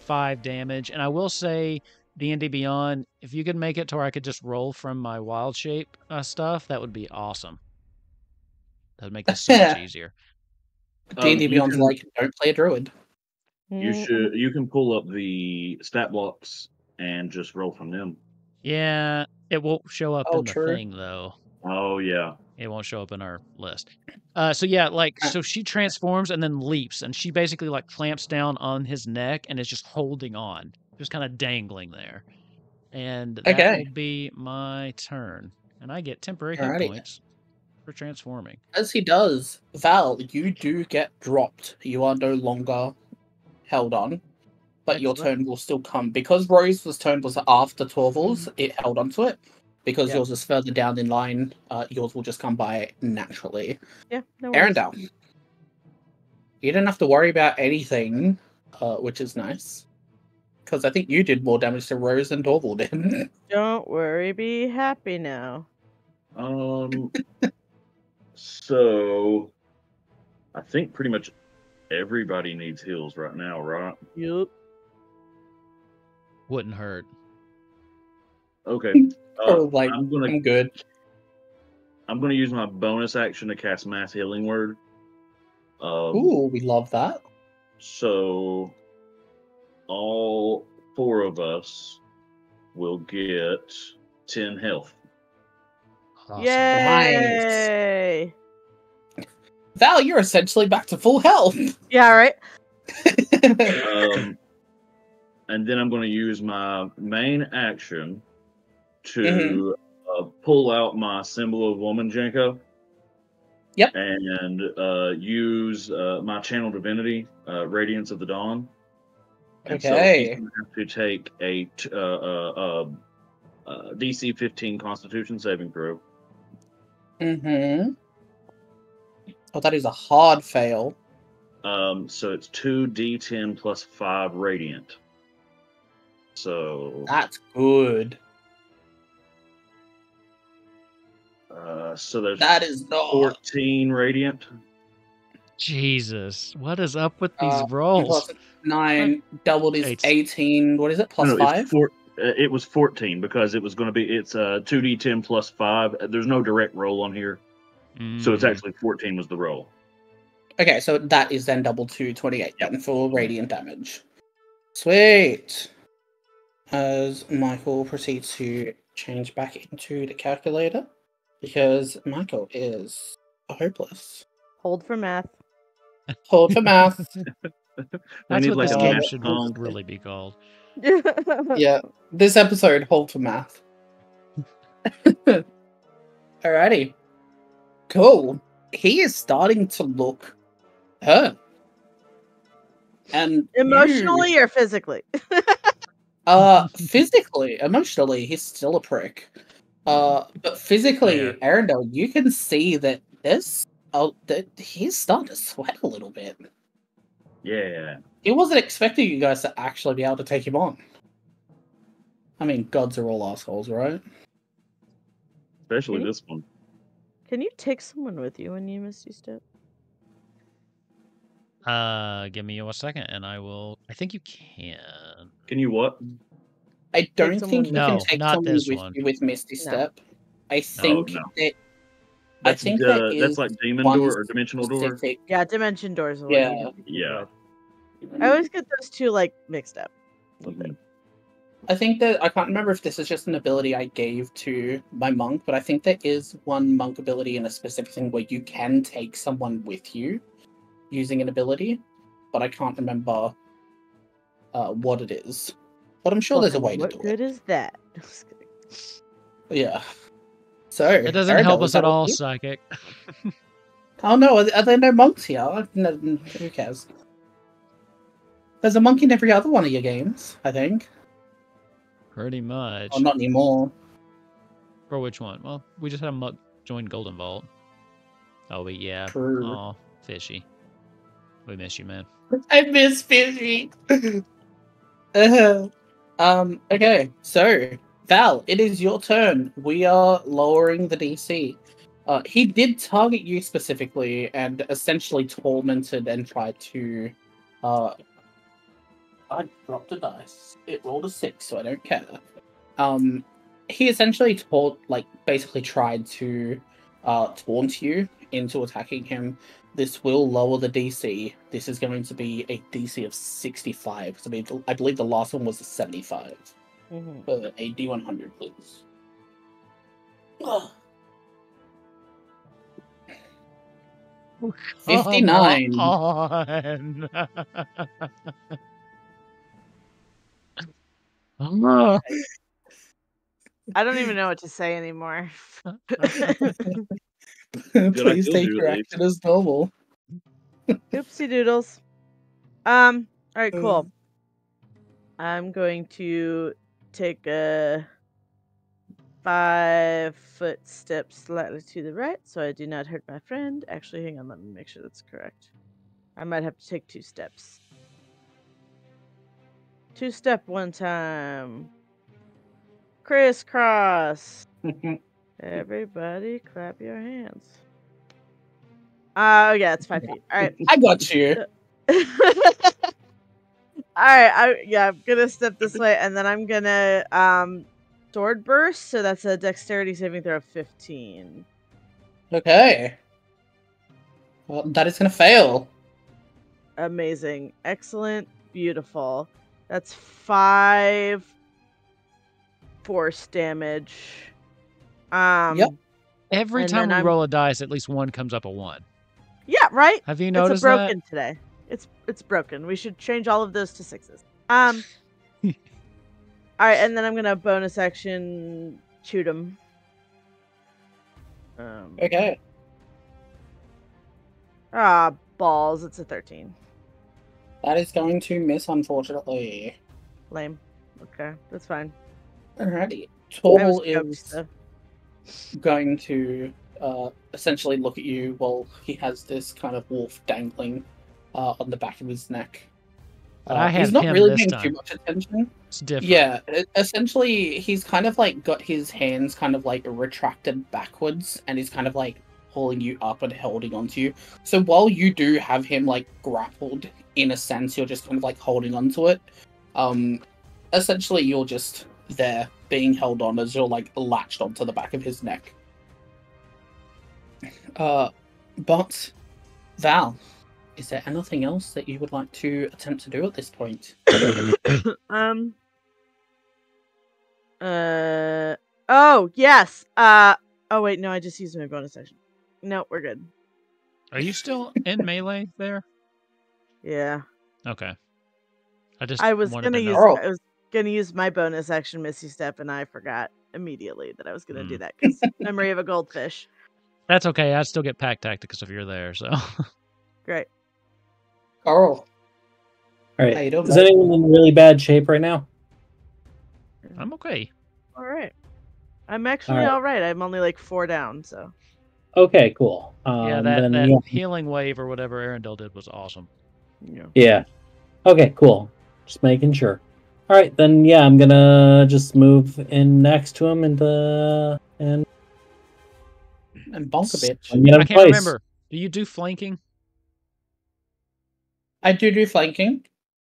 5 damage. And I will say, D&D Beyond, if you could make it to where I could just roll from my wild shape stuff, that would be awesome. That would make this so much easier. D&D Beyond's like, don't play a druid. You can pull up the stat blocks and just roll from them. Yeah, it won't show up in the thing, though. Oh, yeah. It won't show up in our list. So, yeah, like, so she transforms and then leaps, and she basically, like, clamps down on his neck and is just holding on, just kind of dangling there. And that will be my turn. And I get temporary hit points for transforming. As he does, Val, you do get dropped. You are no longer held on, but your turn will still come. Because Rose's turn was after Torval's, it held onto it. Because yours is further down in line, yours will just come by naturally. Yeah, no worries. Arendelle, you didn't have to worry about anything, which is nice. Because I think you did more damage to Rose than Torval did. Don't worry, be happy now. So, I think pretty much everybody needs heals right now, right? Yep. Wouldn't hurt. Okay. I'm good. I'm going to use my bonus action to cast Mass Healing Word. Ooh, we love that. So, all four of us will get 10 health. Awesome. Yay! Nice. Val, you're essentially back to full health. Yeah, right? And then I'm going to use my main action to pull out my Symbol of Womanjenko. Yep. And use my Channel Divinity, Radiance of the Dawn. And so you have to take a DC 15 Constitution saving throw. Mm-hmm. Oh, that is a hard fail. So it's 2d10 plus 5 radiant. So that's good. So there's that is not... 14 radiant. Jesus, what is up with these rolls? 9 doubled is 18. What is it? Plus 5. It was 14 because it was going to be. It's 2d10 plus 5. There's no direct roll on here, so it's actually 14 was the roll. Okay, so that is then doubled to 28 for radiant damage. Sweet. As Michael proceeds to change back into the calculator, because Michael is hopeless. Hold for math. Hold for math. That's what this game should really be called. Yeah, this episode, Hold for Math. Alrighty. Cool. He is starting to look hurt. And emotionally or physically? Physically. Emotionally, he's still a prick. But physically, Arendelle, you can see that he's starting to sweat a little bit. Yeah. He wasn't expecting you guys to actually be able to take him on. I mean, gods are all assholes, right? Especially this one. Can you take someone with you when you miss your step? Give me a second and I will... I think you can. Can you what? I don't think you can take someone with you with Misty Step. I think that... that's like Demon Door or Dimensional Door? Yeah, Dimension Door is the one. Yeah. I always get those two, like, mixed up. Okay. I think that, I can't remember if this is just an ability I gave to my monk, but I think there is one monk ability in a specific thing where you can take someone with you using an ability, but I can't remember what it is. But I'm sure there's a way to do it. What good is that? Yeah. So, it doesn't help us at all, Psychic. Oh no, are there no monks here? No, who cares? There's a monk in every other one of your games, I think. Pretty much. Oh, not anymore. For which one? Well, we just had a monk join Golden Vault. Oh, but yeah. True. Oh, Fishy. We miss you, man. I miss Fishy. Okay, so... Val, it is your turn. We are lowering the DC. He did target you specifically and essentially tormented and tried to... I dropped a dice. It rolled a 6, so I don't care. He essentially basically tried to taunt you into attacking him. This will lower the DC. This is going to be a DC of 65. So I believe the last one was a 75. But a D100, please. Oh. 59. I don't even know what to say anymore. Please take your action as noble. Oopsie doodles. All right, cool. I'm going to take a 5 foot step slightly to the right so I do not hurt my friend. Actually, hang on, let me make sure that's correct. I might have to take 2 steps. 2 step one time. Crisscross. Everybody clap your hands. Yeah, it's 5 feet. All right. I got you. All right, I'm gonna step this way, and then I'm gonna sword burst. So that's a dexterity saving throw of 15. Okay. Well, that is gonna fail. Amazing, excellent, beautiful. That's 5 force damage. Yep. Every time we roll a dice, at least one comes up a 1. Yeah. Right. Have you noticed that? It's broken today. It's broken. We should change all of those to 6s. All right, and then I'm gonna bonus action shoot him. Okay. Ah, balls! It's a 13. That is going to miss, unfortunately. Lame. Okay, that's fine. Alrighty. Torval is going to essentially look at you while he has this kind of wolf dangling on the back of his neck. He's not really paying too much attention. It's different. Yeah, essentially, he's kind of like got his hands kind of like retracted backwards, and he's kind of like pulling you up and holding onto you. So while you do have him like grappled, in a sense, you're just kind of like holding onto it. Essentially, you're just there being held on as you're like latched onto the back of his neck. But Val, is there anything else that you would like to attempt to do at this point? Oh, yes. Oh, wait. No, I just used my bonus action. No, we're good. Are you still in melee there? Yeah. Okay. I was gonna use my bonus action, Missy Step, and I forgot immediately that I was gonna do that because memory of a goldfish. That's okay. I still get pack tactics if you're there. So. Great. Coral. All right. Is anyone in really bad shape right now? I'm okay. All right. I'm actually all right. I'm only like 4 down, so. Okay, cool. Yeah, that healing wave or whatever Arendelle did was awesome. Yeah. Yeah. Okay, cool. Just making sure. All right, then, yeah, I'm going to just move in next to him and bonk a bit. I can't remember. Do you do flanking? I do flanking.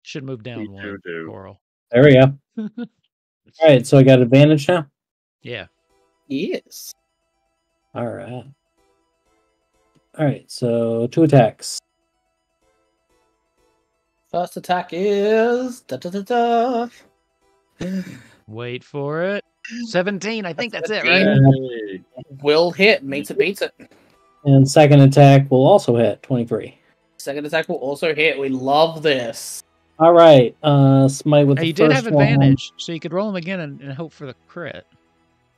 Should move down one. Coral. There we go. All right, so I got advantage now? Yeah. Yes. All right. All right, so 2 attacks. First attack is... Wait for it. 17, I think that's it, right? Will hit. Meets it, beats it. And second attack will also hit, 23. Second attack will also hit. We love this. All right. Smite with the first one. You did have advantage, so you could roll him again and hope for the crit.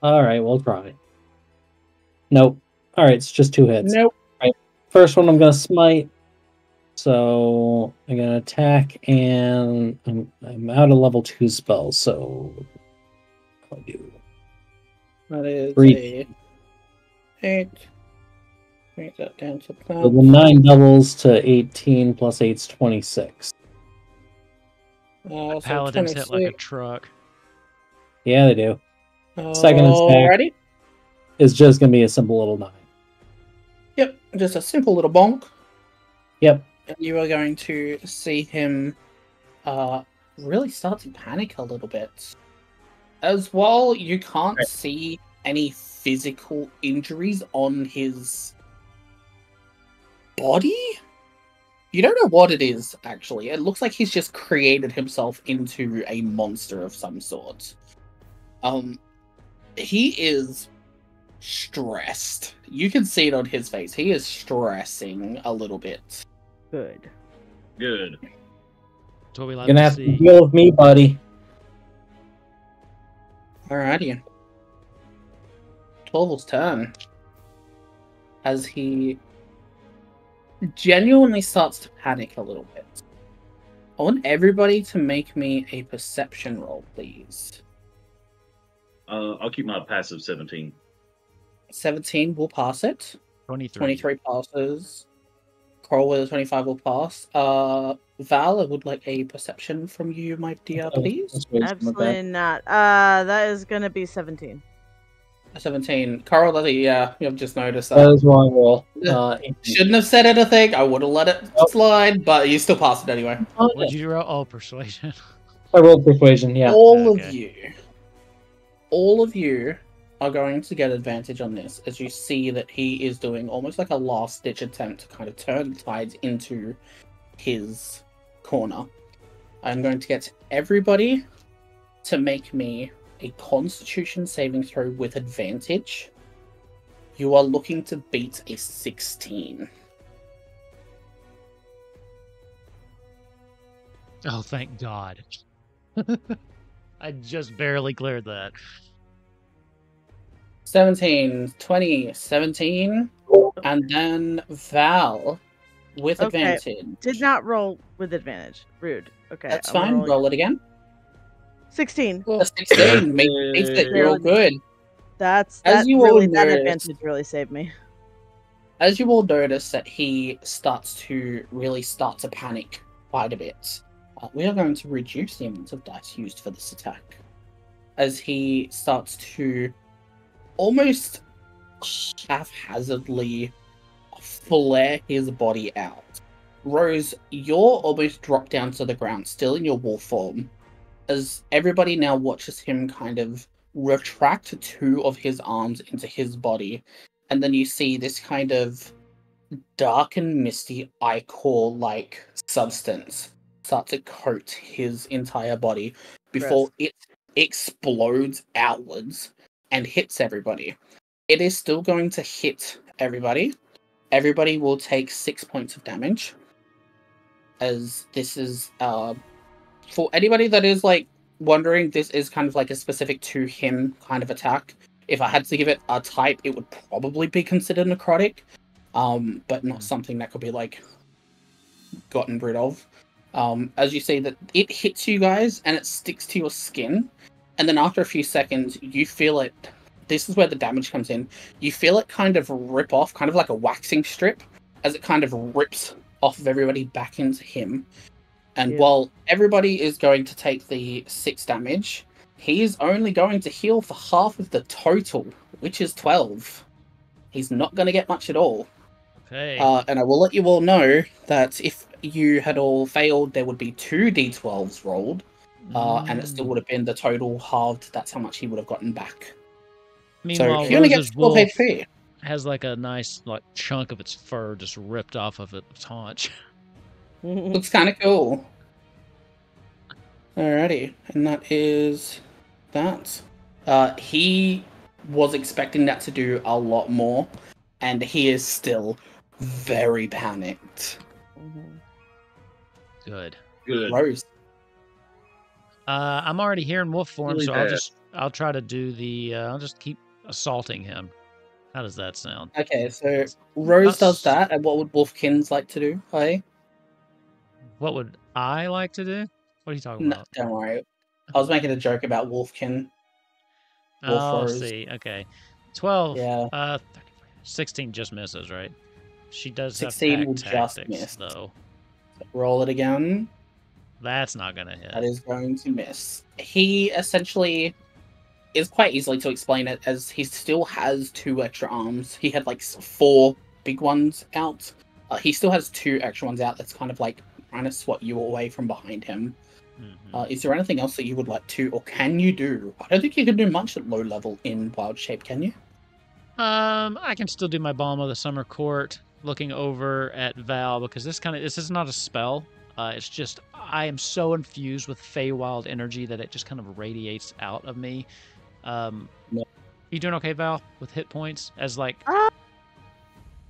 All right, we'll try. Nope. All right, it's just 2 hits. Nope. All right. First one I'm going to smite. So I'm going to attack, and I'm out of level 2 spells, so I'll do that is 3. 8. Bring that down to 5. So the 9 doubles to 18 plus 8's 26. So Paladins 26. Hit like a truck. Yeah, they do. Second attack is just going to be a simple little 9. Yep, just a simple little bonk. Yep. And you are going to see him really start to panic a little bit. As well, you can't see any physical injuries on his body? You don't know what it is, actually. It looks like he's just created himself into a monster of some sort. He is stressed. You can see it on his face. He is stressing a little bit. Good. Good. Toby, you're gonna have to deal with me, buddy. Alrighty. Torval's turn. As he genuinely starts to panic a little bit. I want everybody to make me a perception roll, please. I'll keep my passive 17. 17 will pass it. 23. 23 passes. Coral with a 25 will pass. Val, I would like a perception from you, my dear, please. Absolutely not. That is going to be 17. 17. Coral, yeah, you've just noticed that. That was wrong roll. Shouldn't have said anything. I would have let it slide, but you still passed it anyway. Would you roll? Oh, persuasion. I rolled persuasion, yeah. All of you are going to get advantage on this as you see that he is doing almost like a last-ditch attempt to kind of turn the tides into his corner. I'm going to get everybody to make me a Constitution saving throw with advantage. You are looking to beat a 16. Oh, thank God. I just barely cleared that. 17, 20, 17, and then Val with advantage. Did not roll with advantage. Rude. Okay. That's fine. Roll it again. 16. Well, 16 makes it real good. That advantage really saved me. As you all notice that he starts to panic quite a bit. We are going to reduce the amount of dice used for this attack. As he starts to almost haphazardly flare his body out. Rose, you're almost dropped down to the ground, still in your wolf form. As everybody now watches him kind of retract two of his arms into his body. And then you see this kind of dark and misty ichor-like substance start to coat his entire body before it explodes outwards and hits everybody. It is still going to hit everybody. Everybody will take 6 points of damage. As this is, for anybody that is like wondering, this is kind of like a specific to him kind of attack. If I had to give it a type, it would probably be considered necrotic, but not something that could be like gotten rid of. As you see that it hits you guys and it sticks to your skin, and then after a few seconds you feel it. This is where the damage comes in. You feel it kind of rip off, kind of like a waxing strip, as it kind of rips off of everybody back into him. And while everybody is going to take the 6 damage, he is only going to heal for half of the total, which is 12. He's not going to get much at all. Okay. And I will let you all know that if you had all failed, there would be 2 d12s rolled, and it still would have been the total halved. That's how much he would have gotten back. Meanwhile, so he only gets 12 HP. Has like a nice chunk of its fur just ripped off of its haunch. Looks kind of cool. Alrighty, and that is that. He was expecting that to do a lot more, and he is still very panicked. Good. Rose. I'm already here in wolf form, really so bad. I'll try to do the. I'll just keep assaulting him. How does that sound? Okay, so Rose does that, and what would Wolfkins like to do? What would I like to do? What are you talking about? Don't worry. I was making a joke about Wolfkin. Oh, Rose. See. Okay, 12. Yeah. 16 just misses, right? She does 16 have back tactics, just miss though. Roll it again. That's not going to hit. That is going to miss. He essentially is quite easily to explain it, as he still has 2 extra arms. He had like 4 big ones out. He still has 2 extra ones out. That's kind of like trying to swat you away from behind him. Mm-hmm. Is there anything else that you would like to, or can you do? I don't think you can do much at low level in wild shape, can you? I can still do my Balm of the Summer Court. Looking over at Val, because this is not a spell. It's just I am so infused with Feywild energy that it just kind of radiates out of me, No. You doing okay, Val, with hit points? As like,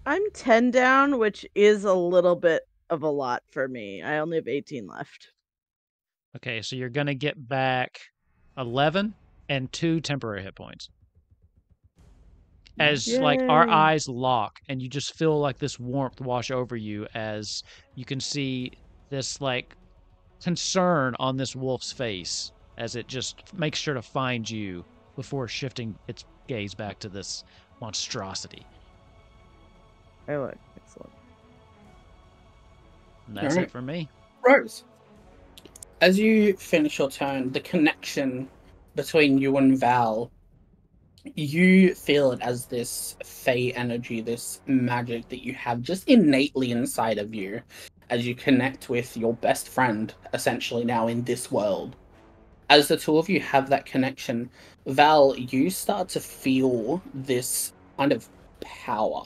I'm 10 down, which is a little bit of a lot for me. I only have 18 left. Okay, so you're gonna get back 11 and 2 temporary hit points. As Yay. Like our eyes lock, and you just feel like this warmth wash over you as you can see this like concern on this wolf's face as it just makes sure to find you before shifting its gaze back to this monstrosity. Anyway, excellent. And that's right. It for me. Rose, as you finish your turn, the connection between you and Val, you feel it as this fey energy, this magic that you have just innately inside of you as you connect with your best friend, essentially now in this world. As the two of you have that connection, Val, you start to feel this kind of power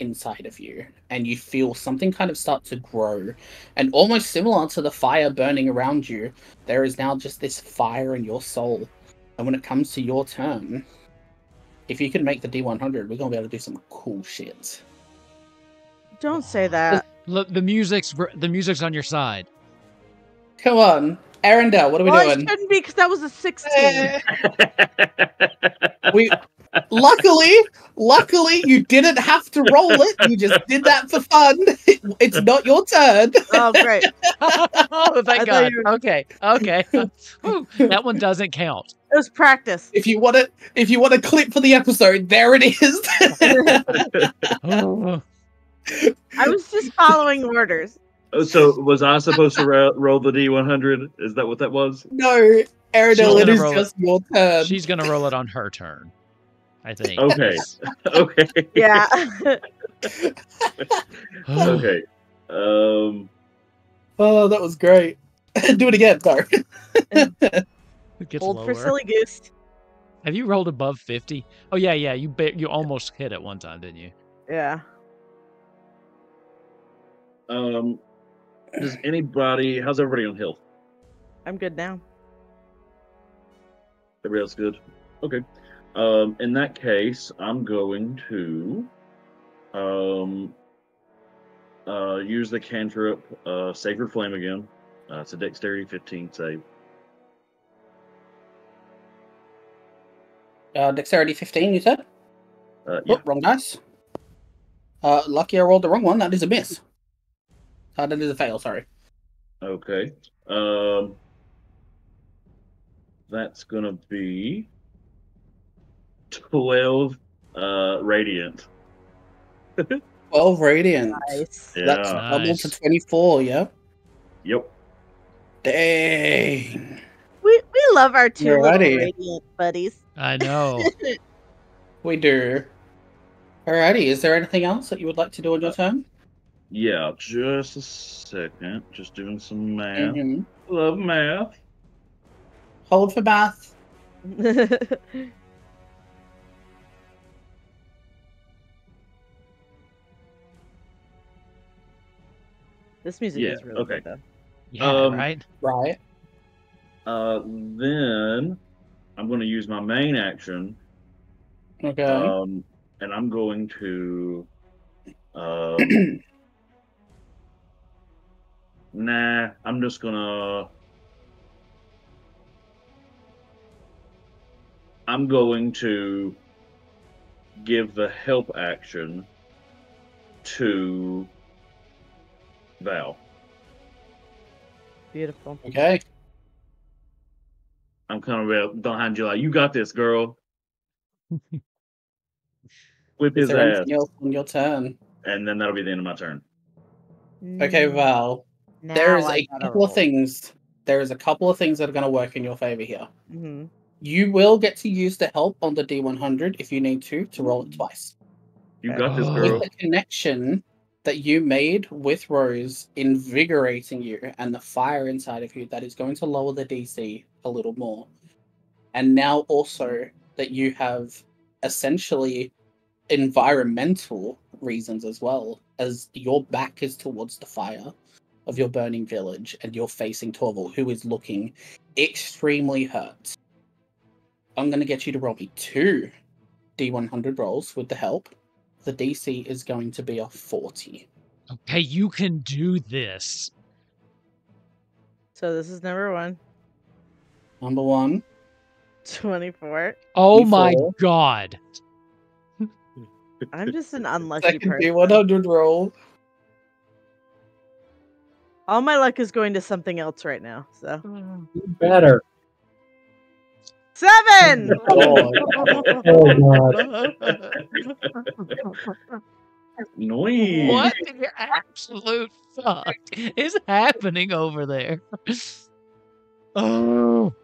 inside of you, and you feel something kind of start to grow, and almost similar to the fire burning around you, there is now just this fire in your soul. And when it comes to your turn, if you can make the D100, we're gonna be able to do some cool shit. Don't say that. Look, the music's on your side. Come on, Arendelle, what are we doing? It shouldn't be, because that was a 16. Luckily, you didn't have to roll it. You just did that for fun. It's not your turn. Oh, great! Oh, thank God. Okay. That one doesn't count. It was practice. If you want a clip for the episode, there it is. Oh. I was just following orders. Oh, so was I supposed to roll the D100? Is that what that was? No, Arendelle, it is just your turn. She's gonna roll it on her turn, I think. Okay. Yeah. Okay. Oh, that was great. Do it again, sorry. It gets old lower. For silly goose. Have you rolled above 50? Oh yeah. You almost hit it one time, didn't you? Yeah. How's everybody on health? I'm good now. Everybody else good? Okay. In that case, I'm going to use the cantrip Sacred Flame again. It's a dexterity 15 save. Dexterity 15, you said? Yeah. Oh, wrong dice. Lucky I rolled the wrong one. That is a miss. That is a fail, sorry. Okay. That's going to be 12 radiant. 12 radiant. Nice. Yeah. That's double to 24, yeah? Yep. Dang. We love our two little radiant buddies. I know. We do. Alrighty, is there anything else that you would like to do on your turn? Yeah, just a second. Just doing some math. Mm-hmm. Love math. Hold for math. This music is really good, though. Yeah, right? Then I'm going to use my main action. Okay. And I'm going to... I'm just going to... I'm going to give the help action to Val. Beautiful. Okay. I'm kind of behind you like, you got this, girl. Whip his ass. On your turn. And then that'll be the end of my turn. Okay, Val. Now there is a couple of things. There is a couple of things that are going to work in your favor here. Mm-hmm. You will get to use the help on the D100 if you need to roll it twice. You got this, girl. With the connection that you made with Rose invigorating you and the fire inside of you, that is going to lower the DC a little more. And now also that you have essentially environmental reasons as well, as your back is towards the fire of your burning village and you're facing Torval, who is looking extremely hurt. I'm going to get you to roll me two D100 rolls with the help. The DC is going to be a 40. Okay, you can do this. So this is number one. Number one. 24. Oh 24. My god. I'm just an unlucky person. Second D100 roll. All my luck is going to something else right now, so. You better. 7! Oh, god. Noise. What in your absolute fuck is happening over there? Oh.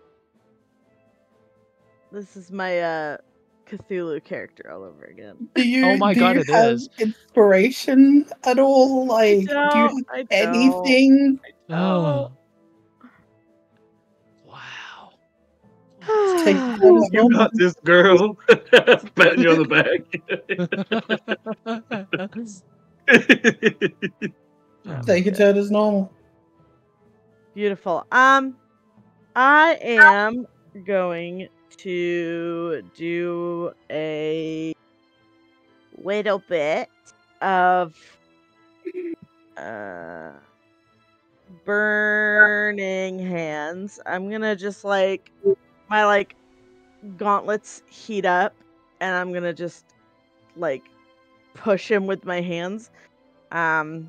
This is my Cthulhu character all over again. Oh my god, it is. Inspiration at all? Like, do you have anything? No. Wow. You got this, girl. Patting you on the back. Take it out as normal. Beautiful. I am going to do a little bit of burning hands. I'm gonna just like my like gauntlets heat up, and I'm gonna just like push him with my hands. So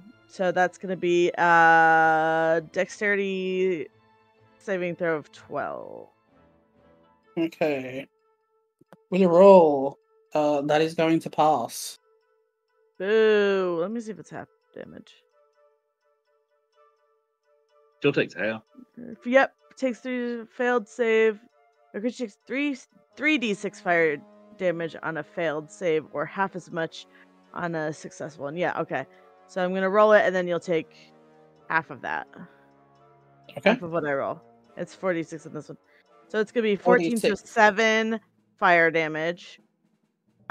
that's gonna be dexterity saving throw of 12. Okay. With a roll, that is going to pass. Boo. Let me see if it's half damage. Still takes half. Yep. Takes 3 failed save. Or could take 3d6 fire damage on a failed save, or half as much on a successful one. Yeah, okay. So I'm going to roll it, and then you'll take half of that. Okay. Half of what I roll. It's 46 on this one. So it's going to be 14 to 7 fire damage.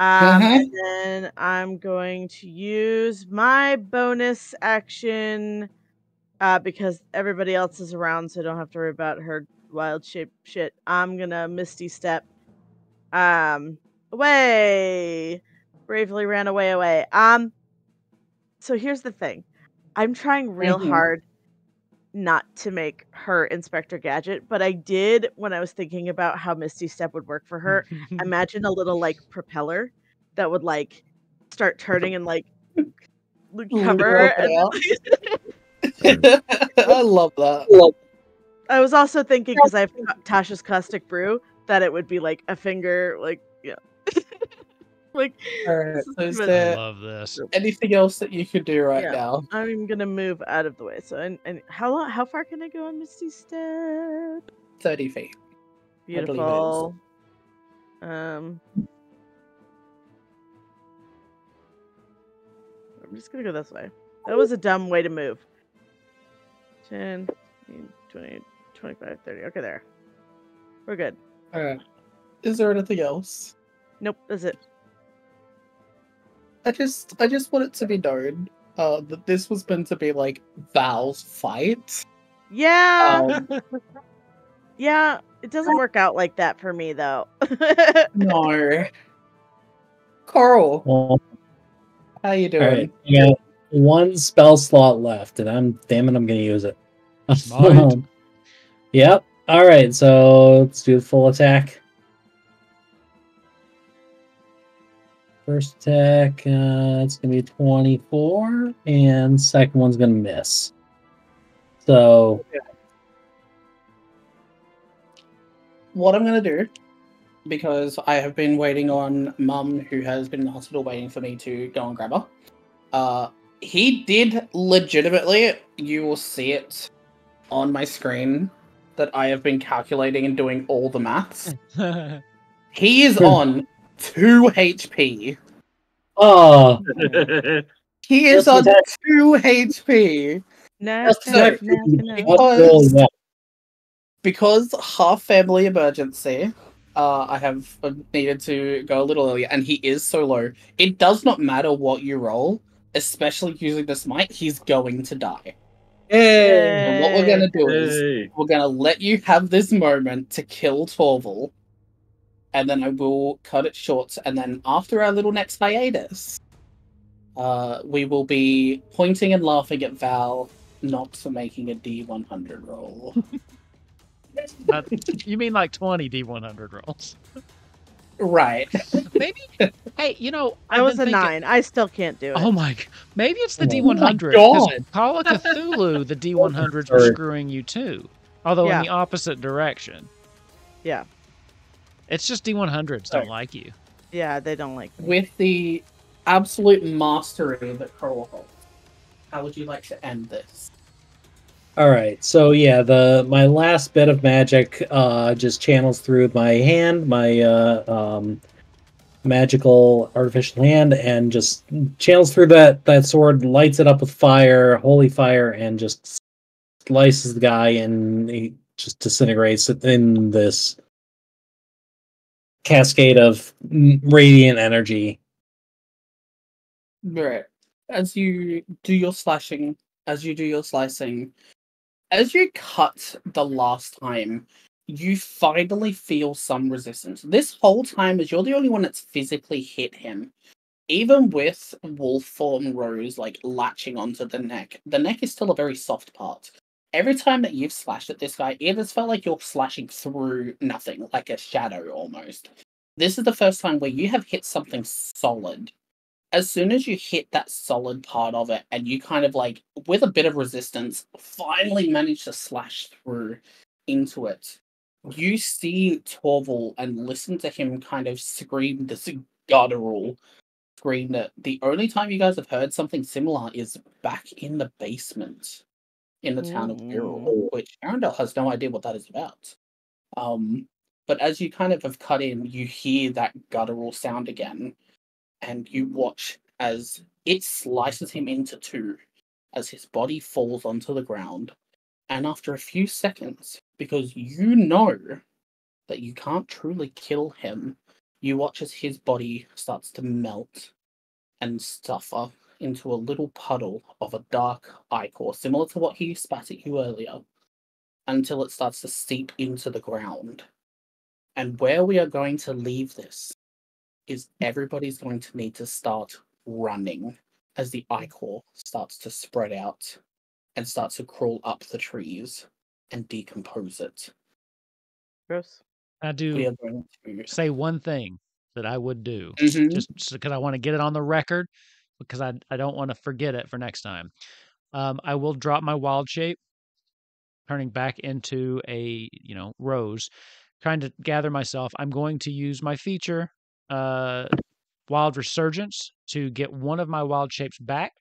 And then I'm going to use my bonus action because everybody else is around, so I don't have to worry about her wild shape shit. I'm going to Misty Step away. Bravely ran away. So here's the thing. I'm trying real hard not to make her Inspector Gadget, but I did, when I was thinking about how Misty Step would work for her, imagine a little, like, propeller that would, like, start turning and, like, cover. I love that. I was also thinking, because I have Tasha's Caustic Brew, that it would be, like, a finger, like, yeah. Like, all right, so I love this. Anything else that you could do right now? I'm gonna move out of the way. So, and how far can I go on Misty Step? 30 feet. Beautiful. I'm just gonna go this way. That was a dumb way to move. 10, 20, 25, 30. Okay, there. We're good. All right. Is there anything else? Nope. That's it. I just want it to be known that this was meant to be like Val's fight. Yeah. Yeah, it doesn't work out like that for me though. No. Coral. Well, how you doing? Right, you got one spell slot left, and I'm gonna use it. Yep. Alright, so let's do the full attack. First attack, it's going to be 24, and second one's going to miss. So, what I'm going to do, because I have been waiting on Mum, who has been in the hospital waiting for me to go and grab her, he did legitimately, you will see it on my screen, that I have been calculating and doing all the maths. He is on 2 HP. Oh. He is on 2 HP. No. Because half family emergency, I have needed to go a little earlier, and he is so low. It does not matter what you roll, especially using the smite, he's going to die. Yay. And what we're going to do is, we're going to let you have this moment to kill Torval. and then I will cut it short. And then after our little next hiatus, we will be pointing and laughing at Val, not for making a D100 roll. You mean like 20 D100 rolls? Right. Maybe. Hey, you know, I was a thinking, 9. I still can't do it. Oh my! Maybe it's the D100. Oh Call of Cthulhu. The D100s were screwing you too, although in the opposite direction. Yeah. It's just D100s don't like you. Yeah, they don't like me. With the absolute mastery that Crowhold holds, how would you like to end this? All right, so yeah, my last bit of magic just channels through my hand, my magical artificial hand, and just channels through that sword, lights it up with fire, holy fire, and just slices the guy, and he just disintegrates in this cascade of radiant energy. Right. As you do your slashing, as you do your slicing, as you cut the last time, you finally feel some resistance. This whole time, as you're the only one that's physically hit him, even with Wolf Form Rose, like, latching onto the neck is still a very soft part. Every time that you've slashed at this guy, it has felt like you're slashing through nothing, like a shadow almost. This is the first time where you have hit something solid. As soon as you hit that solid part of it, and you kind of, like, with a bit of resistance, finally manage to slash through into it, you see Torval and listen to him kind of scream this guttural scream that the only time you guys have heard something similar is back in the basement in the town of Ural, which Arendelle has no idea what that is about. But as you kind of have cut in, you hear that guttural sound again. And you watch as it slices him into two, as his body falls onto the ground. And after a few seconds, because you know that you can't truly kill him, you watch as his body starts to melt and suffer into a little puddle of a dark ichor, similar to what he spat at you earlier, until it starts to seep into the ground. And where we are going to leave this is everybody's going to need to start running as the ichor starts to spread out and starts to crawl up the trees and decompose it. Gross. I do say one thing that I would do, just because I want to get it on the record, because I don't want to forget it for next time. I will drop my wild shape, turning back into a, you know, rose, trying to gather myself. I'm going to use my feature, wild resurgence, to get one of my wild shapes back,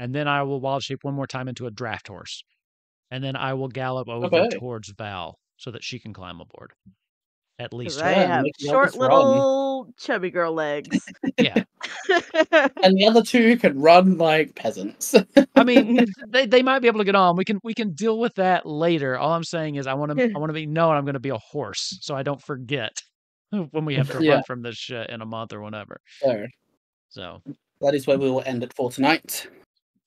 and then I will wild shape one more time into a draft horse, and then I will gallop over towards Val so that she can climb aboard. At least I have short little chubby girl legs. Yeah, and the other two can run like peasants. I mean, they might be able to get on. We can deal with that later. All I'm saying is I want to be known. I'm going to be a horse, so I don't forget when we have to run from this shit in a month or whenever. Sure. So that is where we will end it for tonight.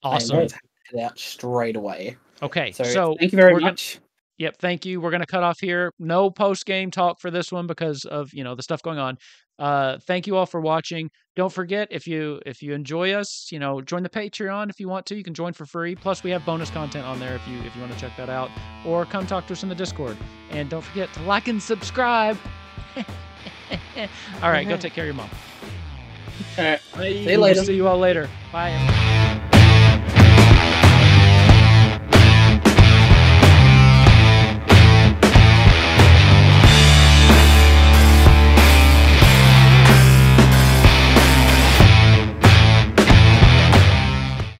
Awesome. I'm going to head out straight away. Okay. So thank you very much. Yep. Thank you. We're going to cut off here. No post-game talk for this one because of, you know, the stuff going on. Thank you all for watching. Don't forget, if you enjoy us, you know, join the Patreon if you want to. You can join for free. Plus, we have bonus content on there if you want to check that out. Or come talk to us in the Discord. And don't forget to like and subscribe. All right, go take care of your mom. All right. See you later. See you all later. Bye.